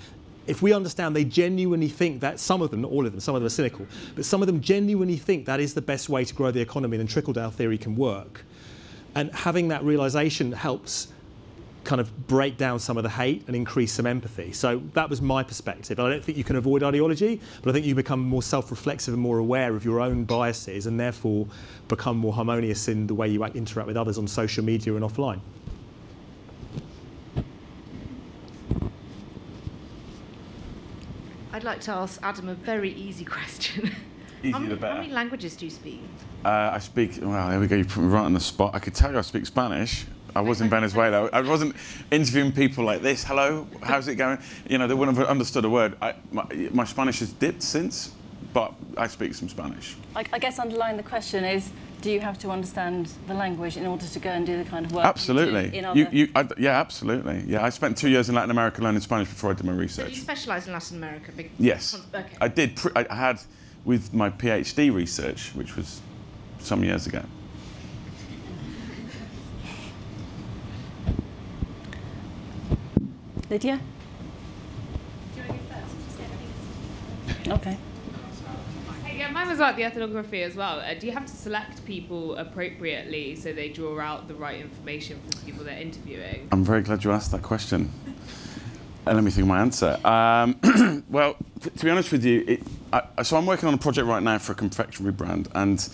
If we understand they genuinely think that, some of them, not all of them, some of them are cynical, but some of them genuinely think that is the best way to grow the economy, then trickle-down theory can work. And having that realization helps kind of break down some of the hate and increase some empathy. So that was my perspective. I don't think you can avoid ideology, but I think you become more self-reflexive and more aware of your own biases and therefore become more harmonious in the way you interact with others on social media and offline. I'd like to ask Adam a very easy question. Easy, how many, the better. How many languages do you speak? Uh, I speak, well, there we go, you put me right on the spot. I could tell you I speak Spanish. I was in Venezuela. I wasn't interviewing people like this. Hello, how's it going? You know, they wouldn't have understood a word. I, my, my Spanish has dipped since, but I speak some Spanish. I, I guess underlying the question is, do you have to understand the language in order to go and do the kind of work? Absolutely. You do in other... you, you, I, yeah, absolutely. Yeah, I spent two years in Latin America learning Spanish before I did my research. So you specialised in Latin America? Yes. Okay. I did. Pre I had with my PhD research, which was some years ago. Lydia? Do you want to go first? Okay. Hey, yeah, mine was about the ethnography as well. Uh, do you have to select people appropriately so they draw out the right information for the people they're interviewing? I'm very glad you asked that question. And let me think of my answer. Um, well, to be honest with you, it, I, so I'm working on a project right now for a confectionery brand, and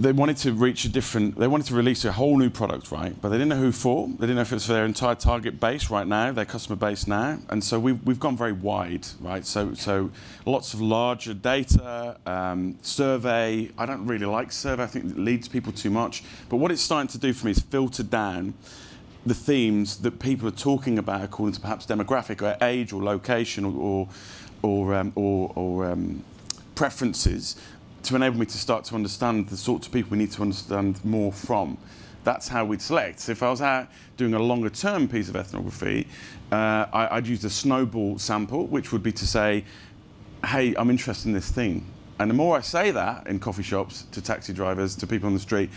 they wanted to reach a different, they wanted to release a whole new product, right? But they didn't know who for. They didn't know if it was for their entire target base right now, their customer base now. And so we've, we've gone very wide, right? So, so lots of larger data, um, survey. I don't really like survey. I think it leads people too much. But what it's starting to do for me is filter down the themes that people are talking about according to perhaps demographic or age or location or, or, or, um, or, or um, preferences. to enable me to start to understand the sorts of people we need to understand more from. That's how we'd select. So if I was out doing a longer term piece of ethnography, uh, I, I'd use the snowball sample, which would be to say, hey, I'm interested in this thing. And the more I say that in coffee shops, to taxi drivers, to people on the street,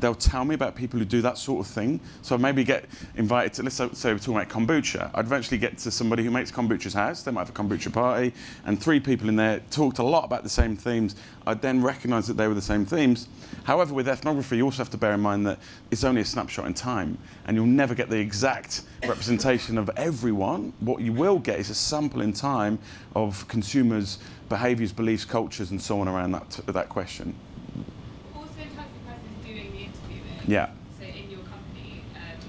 they'll tell me about people who do that sort of thing. So I maybe get invited to, let's say we're talking about kombucha. I'd eventually get to somebody who makes kombucha's house. They might have a kombucha party. And three people in there talked a lot about the same themes. I'd then recognise that they were the same themes. However, with ethnography, you also have to bear in mind that it's only a snapshot in time. And you'll never get the exact representation of everyone. What you will get is a sample in time of consumers' behaviours, beliefs, cultures, and so on around that, that question. Yeah. So in your company, um,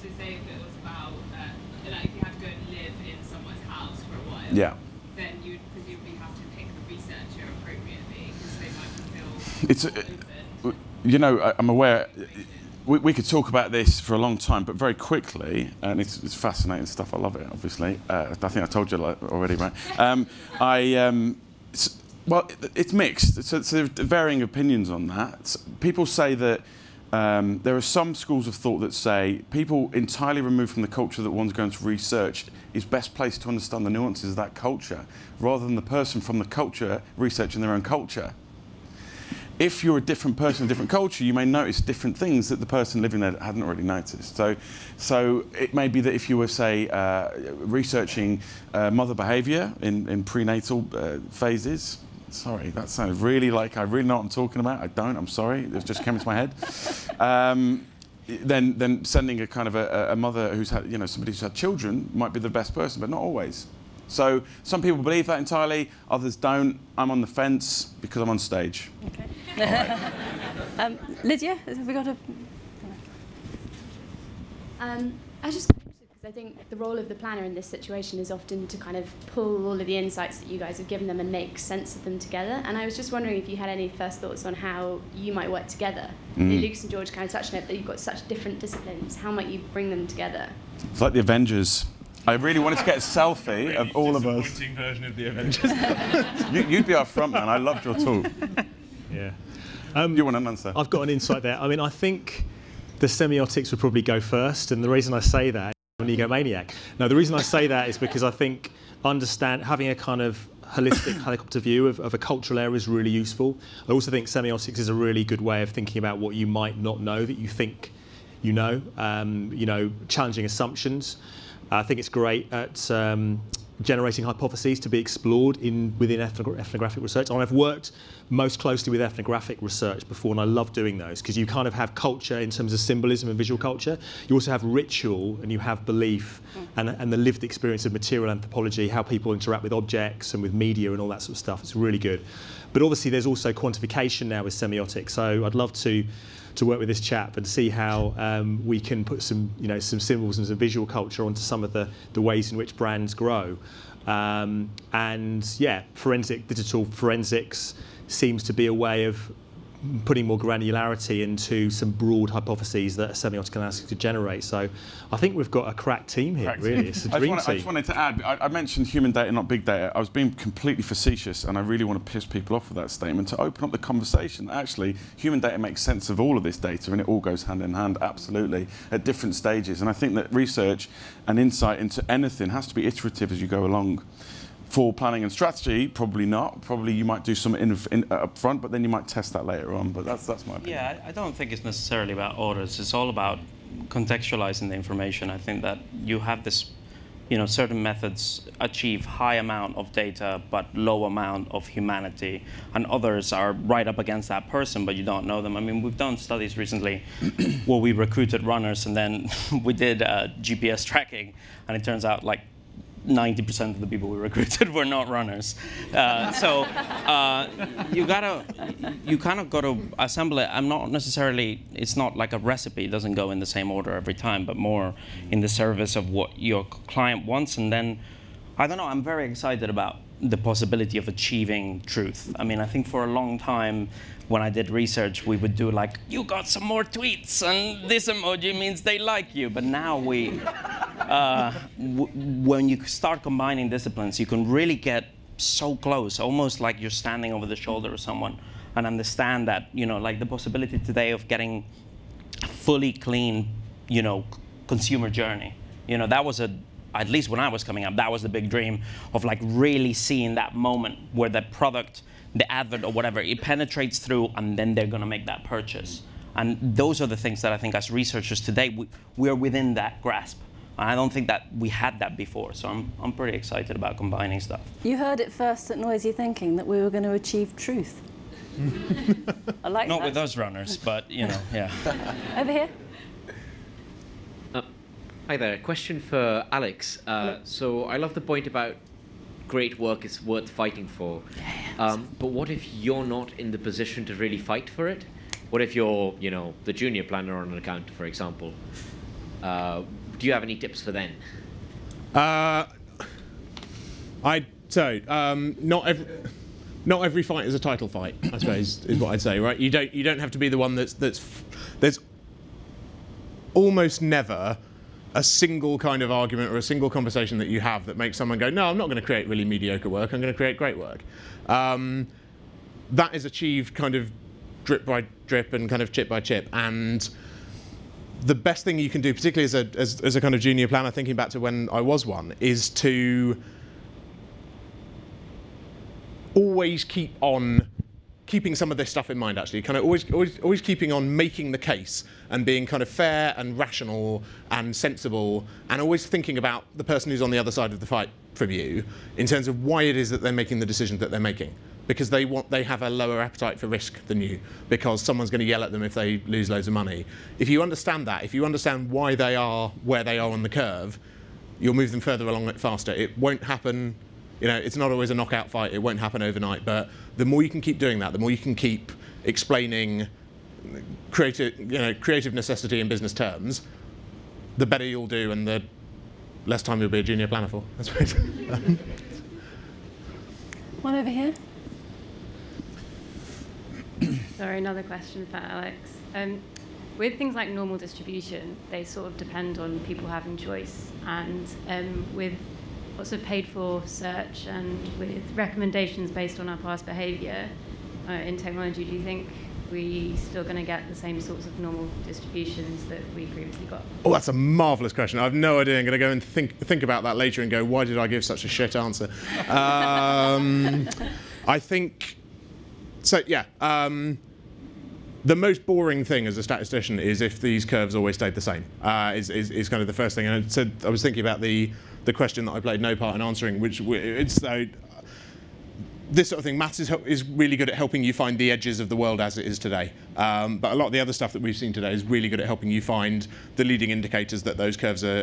so say if it was about, uh, like if you had to go and live in someone's house for a while, yeah. then you would presumably have to pick the researcher appropriately because they might feel it's open. A, you know, I, I'm aware, we, we could talk about this for a long time, but very quickly, and it's, it's fascinating stuff, I love it, obviously. Uh, I think I told you already, right? Um, I, um, well, it's mixed, so, so there are varying opinions on that. People say that Um, there are some schools of thought that say people entirely removed from the culture that one's going to research is best placed to understand the nuances of that culture, rather than the person from the culture researching their own culture. If you're a different person in a different culture, you may notice different things that the person living there hadn't already noticed. So, so it may be that if you were, say, uh, researching uh, mother behaviour in, in prenatal uh, phases, sorry, that sounded really like I really know what I'm talking about. I don't, I'm sorry. It just came into my head. Um, then, then sending a kind of a, a mother who's had, you know, somebody who's had children might be the best person, but not always. So some people believe that entirely, others don't. I'm on the fence because I'm on stage. Okay. All right. um, Lydia, have we got a... Um, I just... I think the role of the planner in this situation is often to kind of pull all of the insights that you guys have given them and make sense of them together. And I was just wondering if you had any first thoughts on how you might work together. Mm. Lucas and George kind of touched on it, that you've got such different disciplines. How might you bring them together? It's like the Avengers. I really wanted to get a selfie really of all of us. Disappointing version of the Avengers. you, you'd be our front man. I loved your talk. Yeah. Um, you want an answer? I've got an insight there. I mean, I think the semiotics would probably go first, and the reason I say that. An egomaniac. No, the reason I say that is because I think understand having a kind of holistic helicopter view of, of a cultural area is really useful. I also think semiotics is a really good way of thinking about what you might not know that you think you know. Um, you know, challenging assumptions. I think it's great at um, generating hypotheses to be explored in within ethnogra ethnographic research. And I've worked most closely with ethnographic research before, and I love doing those because you kind of have culture in terms of symbolism and visual culture. You also have ritual, and you have belief, and, and the lived experience of material anthropology, how people interact with objects and with media and all that sort of stuff. It's really good. But obviously there's also quantification now with semiotics, so I'd love to to work with this chap and see how um, we can put some, you know, some symbols and some visual culture onto some of the, the ways in which brands grow. Um, and yeah, forensic, digital forensics seems to be a way of putting more granularity into some broad hypotheses that a semiotic analysis could generate. So I think we've got a crack team here, crack really. Team. It's a dream I just wanted, team. I just wanted to add, I, I mentioned human data, not big data. I was being completely facetious, and I really want to piss people off with that statement, to open up the conversation. Actually, human data makes sense of all of this data, and it all goes hand in hand, absolutely, at different stages. And I think that research and insight into anything has to be iterative as you go along. For planning and strategy, probably not. Probably you might do some in, in, uh, up front, but then you might test that later on. But that's that's my opinion. Yeah, I don't think it's necessarily about orders. It's all about contextualizing the information. I think that you have this, you know, certain methods achieve high amount of data, but low amount of humanity, and others are right up against that person, but you don't know them. I mean, we've done studies recently where we recruited runners, and then we did uh, G P S tracking, and it turns out like ninety percent of the people we recruited were not runners. Uh, so uh, you gotta, you kind of gotta assemble it. I'm not necessarily, it's not like a recipe. It doesn't go in the same order every time, but more in the service of what your client wants. And then, I don't know, I'm very excited about the possibility of achieving truth. I mean, I think for a long time, when I did research, we would do like, you got some more tweets, and this emoji means they like you. But now we, uh, w when you start combining disciplines, you can really get so close, almost like you're standing over the shoulder of someone. and understand that, you know, like the possibility today of getting a fully clean, you know, consumer journey. You know, that was a, at least when I was coming up, that was the big dream of like really seeing that moment where the product, the advert or whatever, it penetrates through and then they're gonna make that purchase. And those are the things that I think as researchers today, we, we are within that grasp. I don't think that we had that before, so I'm, I'm pretty excited about combining stuff. You heard it first at Noisy Thinking that we were going to achieve truth. I like Not that. With those runners, but, you know, yeah. Over here. Uh, hi there. Question for Alex. Uh, so I love the point about great work is worth fighting for. Um, but what if you're not in the position to really fight for it? What if you're, you know, the junior planner on an account, for example? Uh, Do you have any tips for them? Uh, I so um, not every not every fight is a title fight, I suppose, is what I'd say. Right? You don't you don't have to be the one that's that's there's almost never a single kind of argument or a single conversation that you have that makes someone go, no, I'm not going to create really mediocre work. I'm going to create great work. Um, that is achieved kind of drip by drip and kind of chip by chip and. The best thing you can do, particularly as a, as, as a kind of junior planner, thinking back to when I was one, is to always keep on keeping some of this stuff in mind, actually. Kind of always, always, always keeping on making the case and being kind of fair and rational and sensible and always thinking about the person who's on the other side of the fight from you in terms of why it is that they're making the decision that they're making. Because they want, they have a lower appetite for risk than you, because someone's going to yell at them if they lose loads of money. If you understand that, if you understand why they are where they are on the curve, you'll move them further along it faster. It won't happen, you know, it's not always a knockout fight, it won't happen overnight, but the more you can keep doing that, the more you can keep explaining creative, you know, creative necessity in business terms, the better you'll do and the less time you'll be a junior planner for. That's right. One over here. Sorry, another question for Alex. Um, with things like normal distribution, they sort of depend on people having choice. And um, with lots of paid for search and with recommendations based on our past behavior uh, in technology, do you think we're still going to get the same sorts of normal distributions that we previously got? Oh, that's a marvelous question. I have no idea. I'm going to go and think, think about that later and go, why did I give such a shit answer? Um, I think... So, yeah, um, the most boring thing as a statistician is if these curves always stayed the same, uh, is, is, is kind of the first thing. And so I was thinking about the, the question that I played no part in answering, which it's uh, this sort of thing. Maths is, is really good at helping you find the edges of the world as it is today. Um, but a lot of the other stuff that we've seen today is really good at helping you find the leading indicators that those curves are,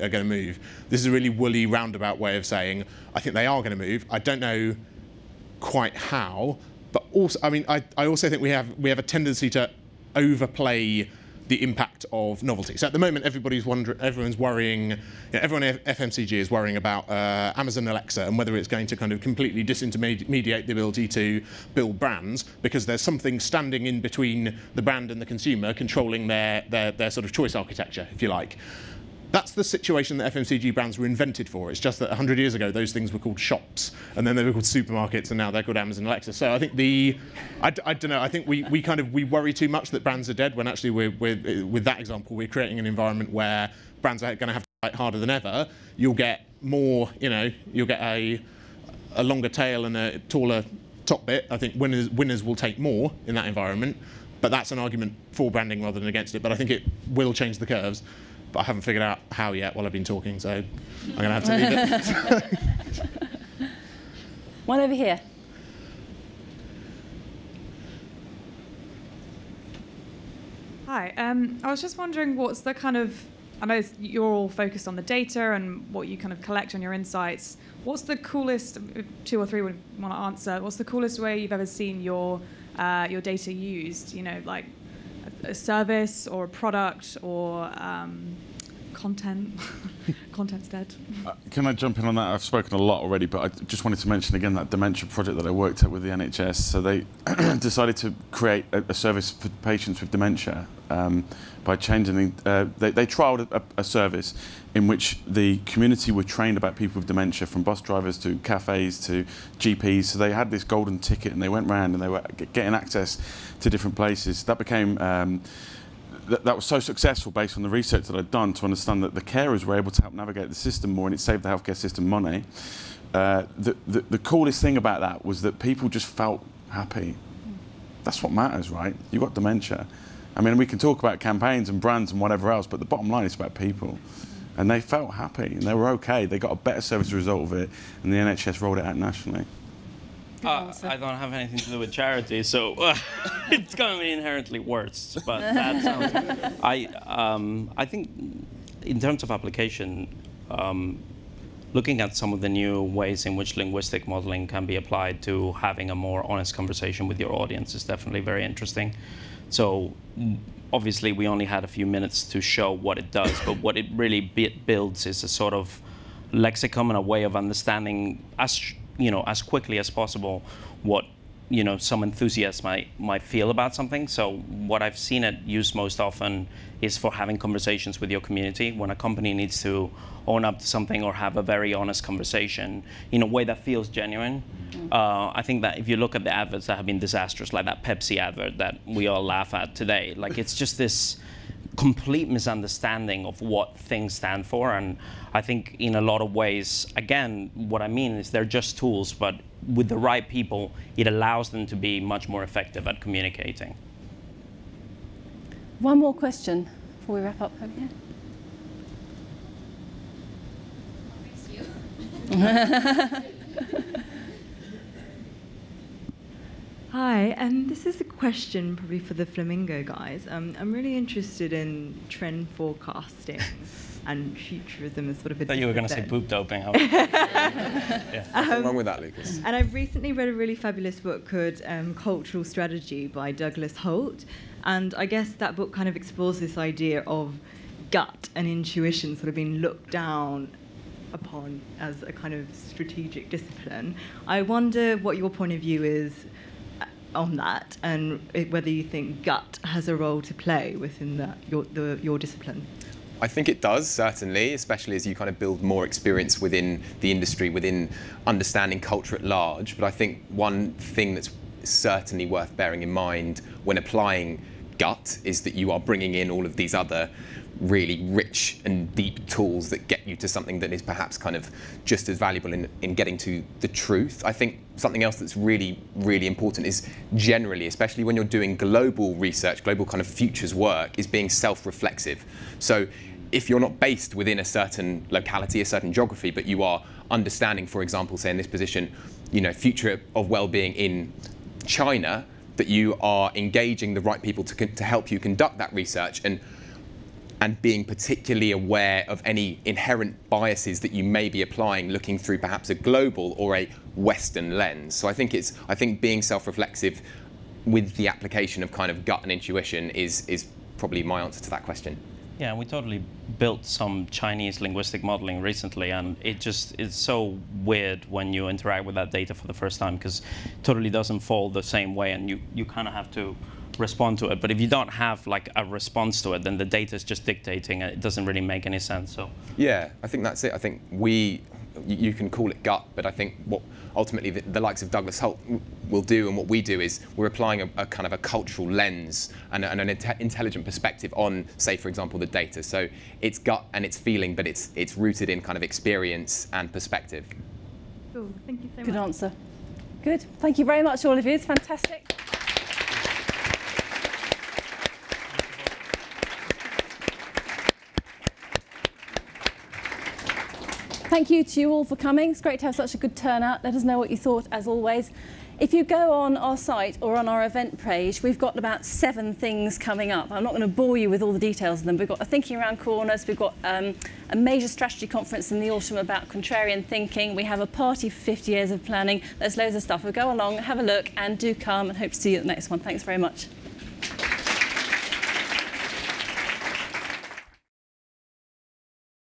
are, are going to move. This is a really woolly, roundabout way of saying, I think they are going to move. I don't know quite how. But also, I mean, I, I also think we have we have a tendency to overplay the impact of novelty. So at the moment, everybody's wondering, everyone's worrying, you know, everyone at F M C G is worrying about uh, Amazon Alexa and whether it's going to kind of completely disintermediate the ability to build brands because there's something standing in between the brand and the consumer controlling their their, their sort of choice architecture, if you like. That's the situation that F M C G brands were invented for. It's just that one hundred years ago, those things were called shops, and then they were called supermarkets, and now they're called Amazon Alexa. So I think the, I, I don't know, I think we, we kind of, we worry too much that brands are dead when actually we're, we're, with that example, we're creating an environment where brands are going to have to fight harder than ever. You'll get more, you know, you'll get a, a longer tail and a taller top bit. I think winners, winners will take more in that environment, but that's an argument for branding rather than against it. But I think it will change the curves. But I haven't figured out how yet while I've been talking, so I'm going to have to leave it. One over here. Hi. Um, I was just wondering what's the kind of, I know you're all focused on the data and what you kind of collect on your insights. What's the coolest, if two or three would want to answer, what's the coolest way you've ever seen your, uh, your data used, you know, like, a service or a product or um, content, content's dead. Uh, can I jump in on that? I've spoken a lot already, but I just wanted to mention again that dementia project that I worked at with the N H S. So they decided to create a, a service for patients with dementia um, by changing the, uh, they, they trialled a, a service in which the community were trained about people with dementia, from bus drivers to cafes to G Ps. So they had this golden ticket and they went round and they were getting access to different places. That became... Um, That, that was so successful based on the research that I'd done to understand that the carers were able to help navigate the system more, and it saved the healthcare system money. Uh, the, the, the coolest thing about that was that people just felt happy. That's what matters, right? You've got dementia. I mean, we can talk about campaigns and brands and whatever else, but the bottom line is about people. And they felt happy and they were okay. They got a better service as a result of it, and the N H S rolled it out nationally. Uh, I don't have anything to do with charity, so uh, it's going to be inherently worse. But that sounds, I, um, I think, in terms of application, um, looking at some of the new ways in which linguistic modeling can be applied to having a more honest conversation with your audience is definitely very interesting. So obviously, we only had a few minutes to show what it does, but what it really builds is a sort of lexicon and a way of understanding us. You know, as quickly as possible, what you know some enthusiast might might feel about something. So what I've seen it used most often is for having conversations with your community. When a company needs to own up to something or have a very honest conversation in a way that feels genuine, mm-hmm. uh, I think that if you look at the adverts that have been disastrous, like that Pepsi advert that we all laugh at today, like it's just this complete misunderstanding of what things stand for. And I think in a lot of ways, again, what I mean is they're just tools, but with the right people, it allows them to be much more effective at communicating. One more question before we wrap up. Over here. Hi, and this is a question probably for the Flamingo guys. Um, I'm really interested in trend forecasting and futurism as sort of a... I thought you were going to say poop doping. Yeah. um, What's wrong with that, Lucas? And I've recently read a really fabulous book called um, Cultural Strategy by Douglas Holt. And I guess that book kind of explores this idea of gut and intuition sort of being looked down upon as a kind of strategic discipline. I wonder what your point of view is on that, and whether you think gut has a role to play within that, your, the, your discipline. I think it does, certainly, especially as you kind of build more experience within the industry, within understanding culture at large. But I think one thing that's certainly worth bearing in mind when applying gut is that you are bringing in all of these other really rich and deep tools that get you to something that is perhaps kind of just as valuable in, in getting to the truth. I think something else that's really, really important is generally, especially when you're doing global research, global kind of futures work, is being self-reflexive. So if you're not based within a certain locality, a certain geography, but you are understanding, for example, say in this position, you know, future of well-being in China, that you are engaging the right people to, to help you conduct that research, and and being particularly aware of any inherent biases that you may be applying, looking through perhaps a global or a Western lens. So I think it's I think being self-reflexive with the application of kind of gut and intuition is is probably my answer to that question. Yeah, we totally built some Chinese linguistic modeling recently, and it just is so weird when you interact with that data for the first time, because it totally doesn't fall the same way, and you, you kind of have to respond to it. But if you don't have like a response to it, then the data is just dictating, and it doesn't really make any sense. So yeah, I think that's it. I think we, you can call it gut, but I think what ultimately the, the likes of Douglas Holt will do, and what we do, is we're applying a, a kind of a cultural lens and, and an inte intelligent perspective on, say, for example, the data. So it's gut and it's feeling, but it's it's rooted in kind of experience and perspective. Cool. Thank you so much. Good answer. Good. Thank you very much, all of you. It's fantastic. Thank you to you all for coming. It's great to have such a good turnout. Let us know what you thought, as always. If you go on our site or on our event page, we've got about seven things coming up. I'm not going to bore you with all the details of them. We've got a Thinking Around Corners. We've got um, a major strategy conference in the autumn about contrarian thinking. We have a party for fifty years of planning. There's loads of stuff. We'll go along, have a look, and do come, and hope to see you at the next one. Thanks very much.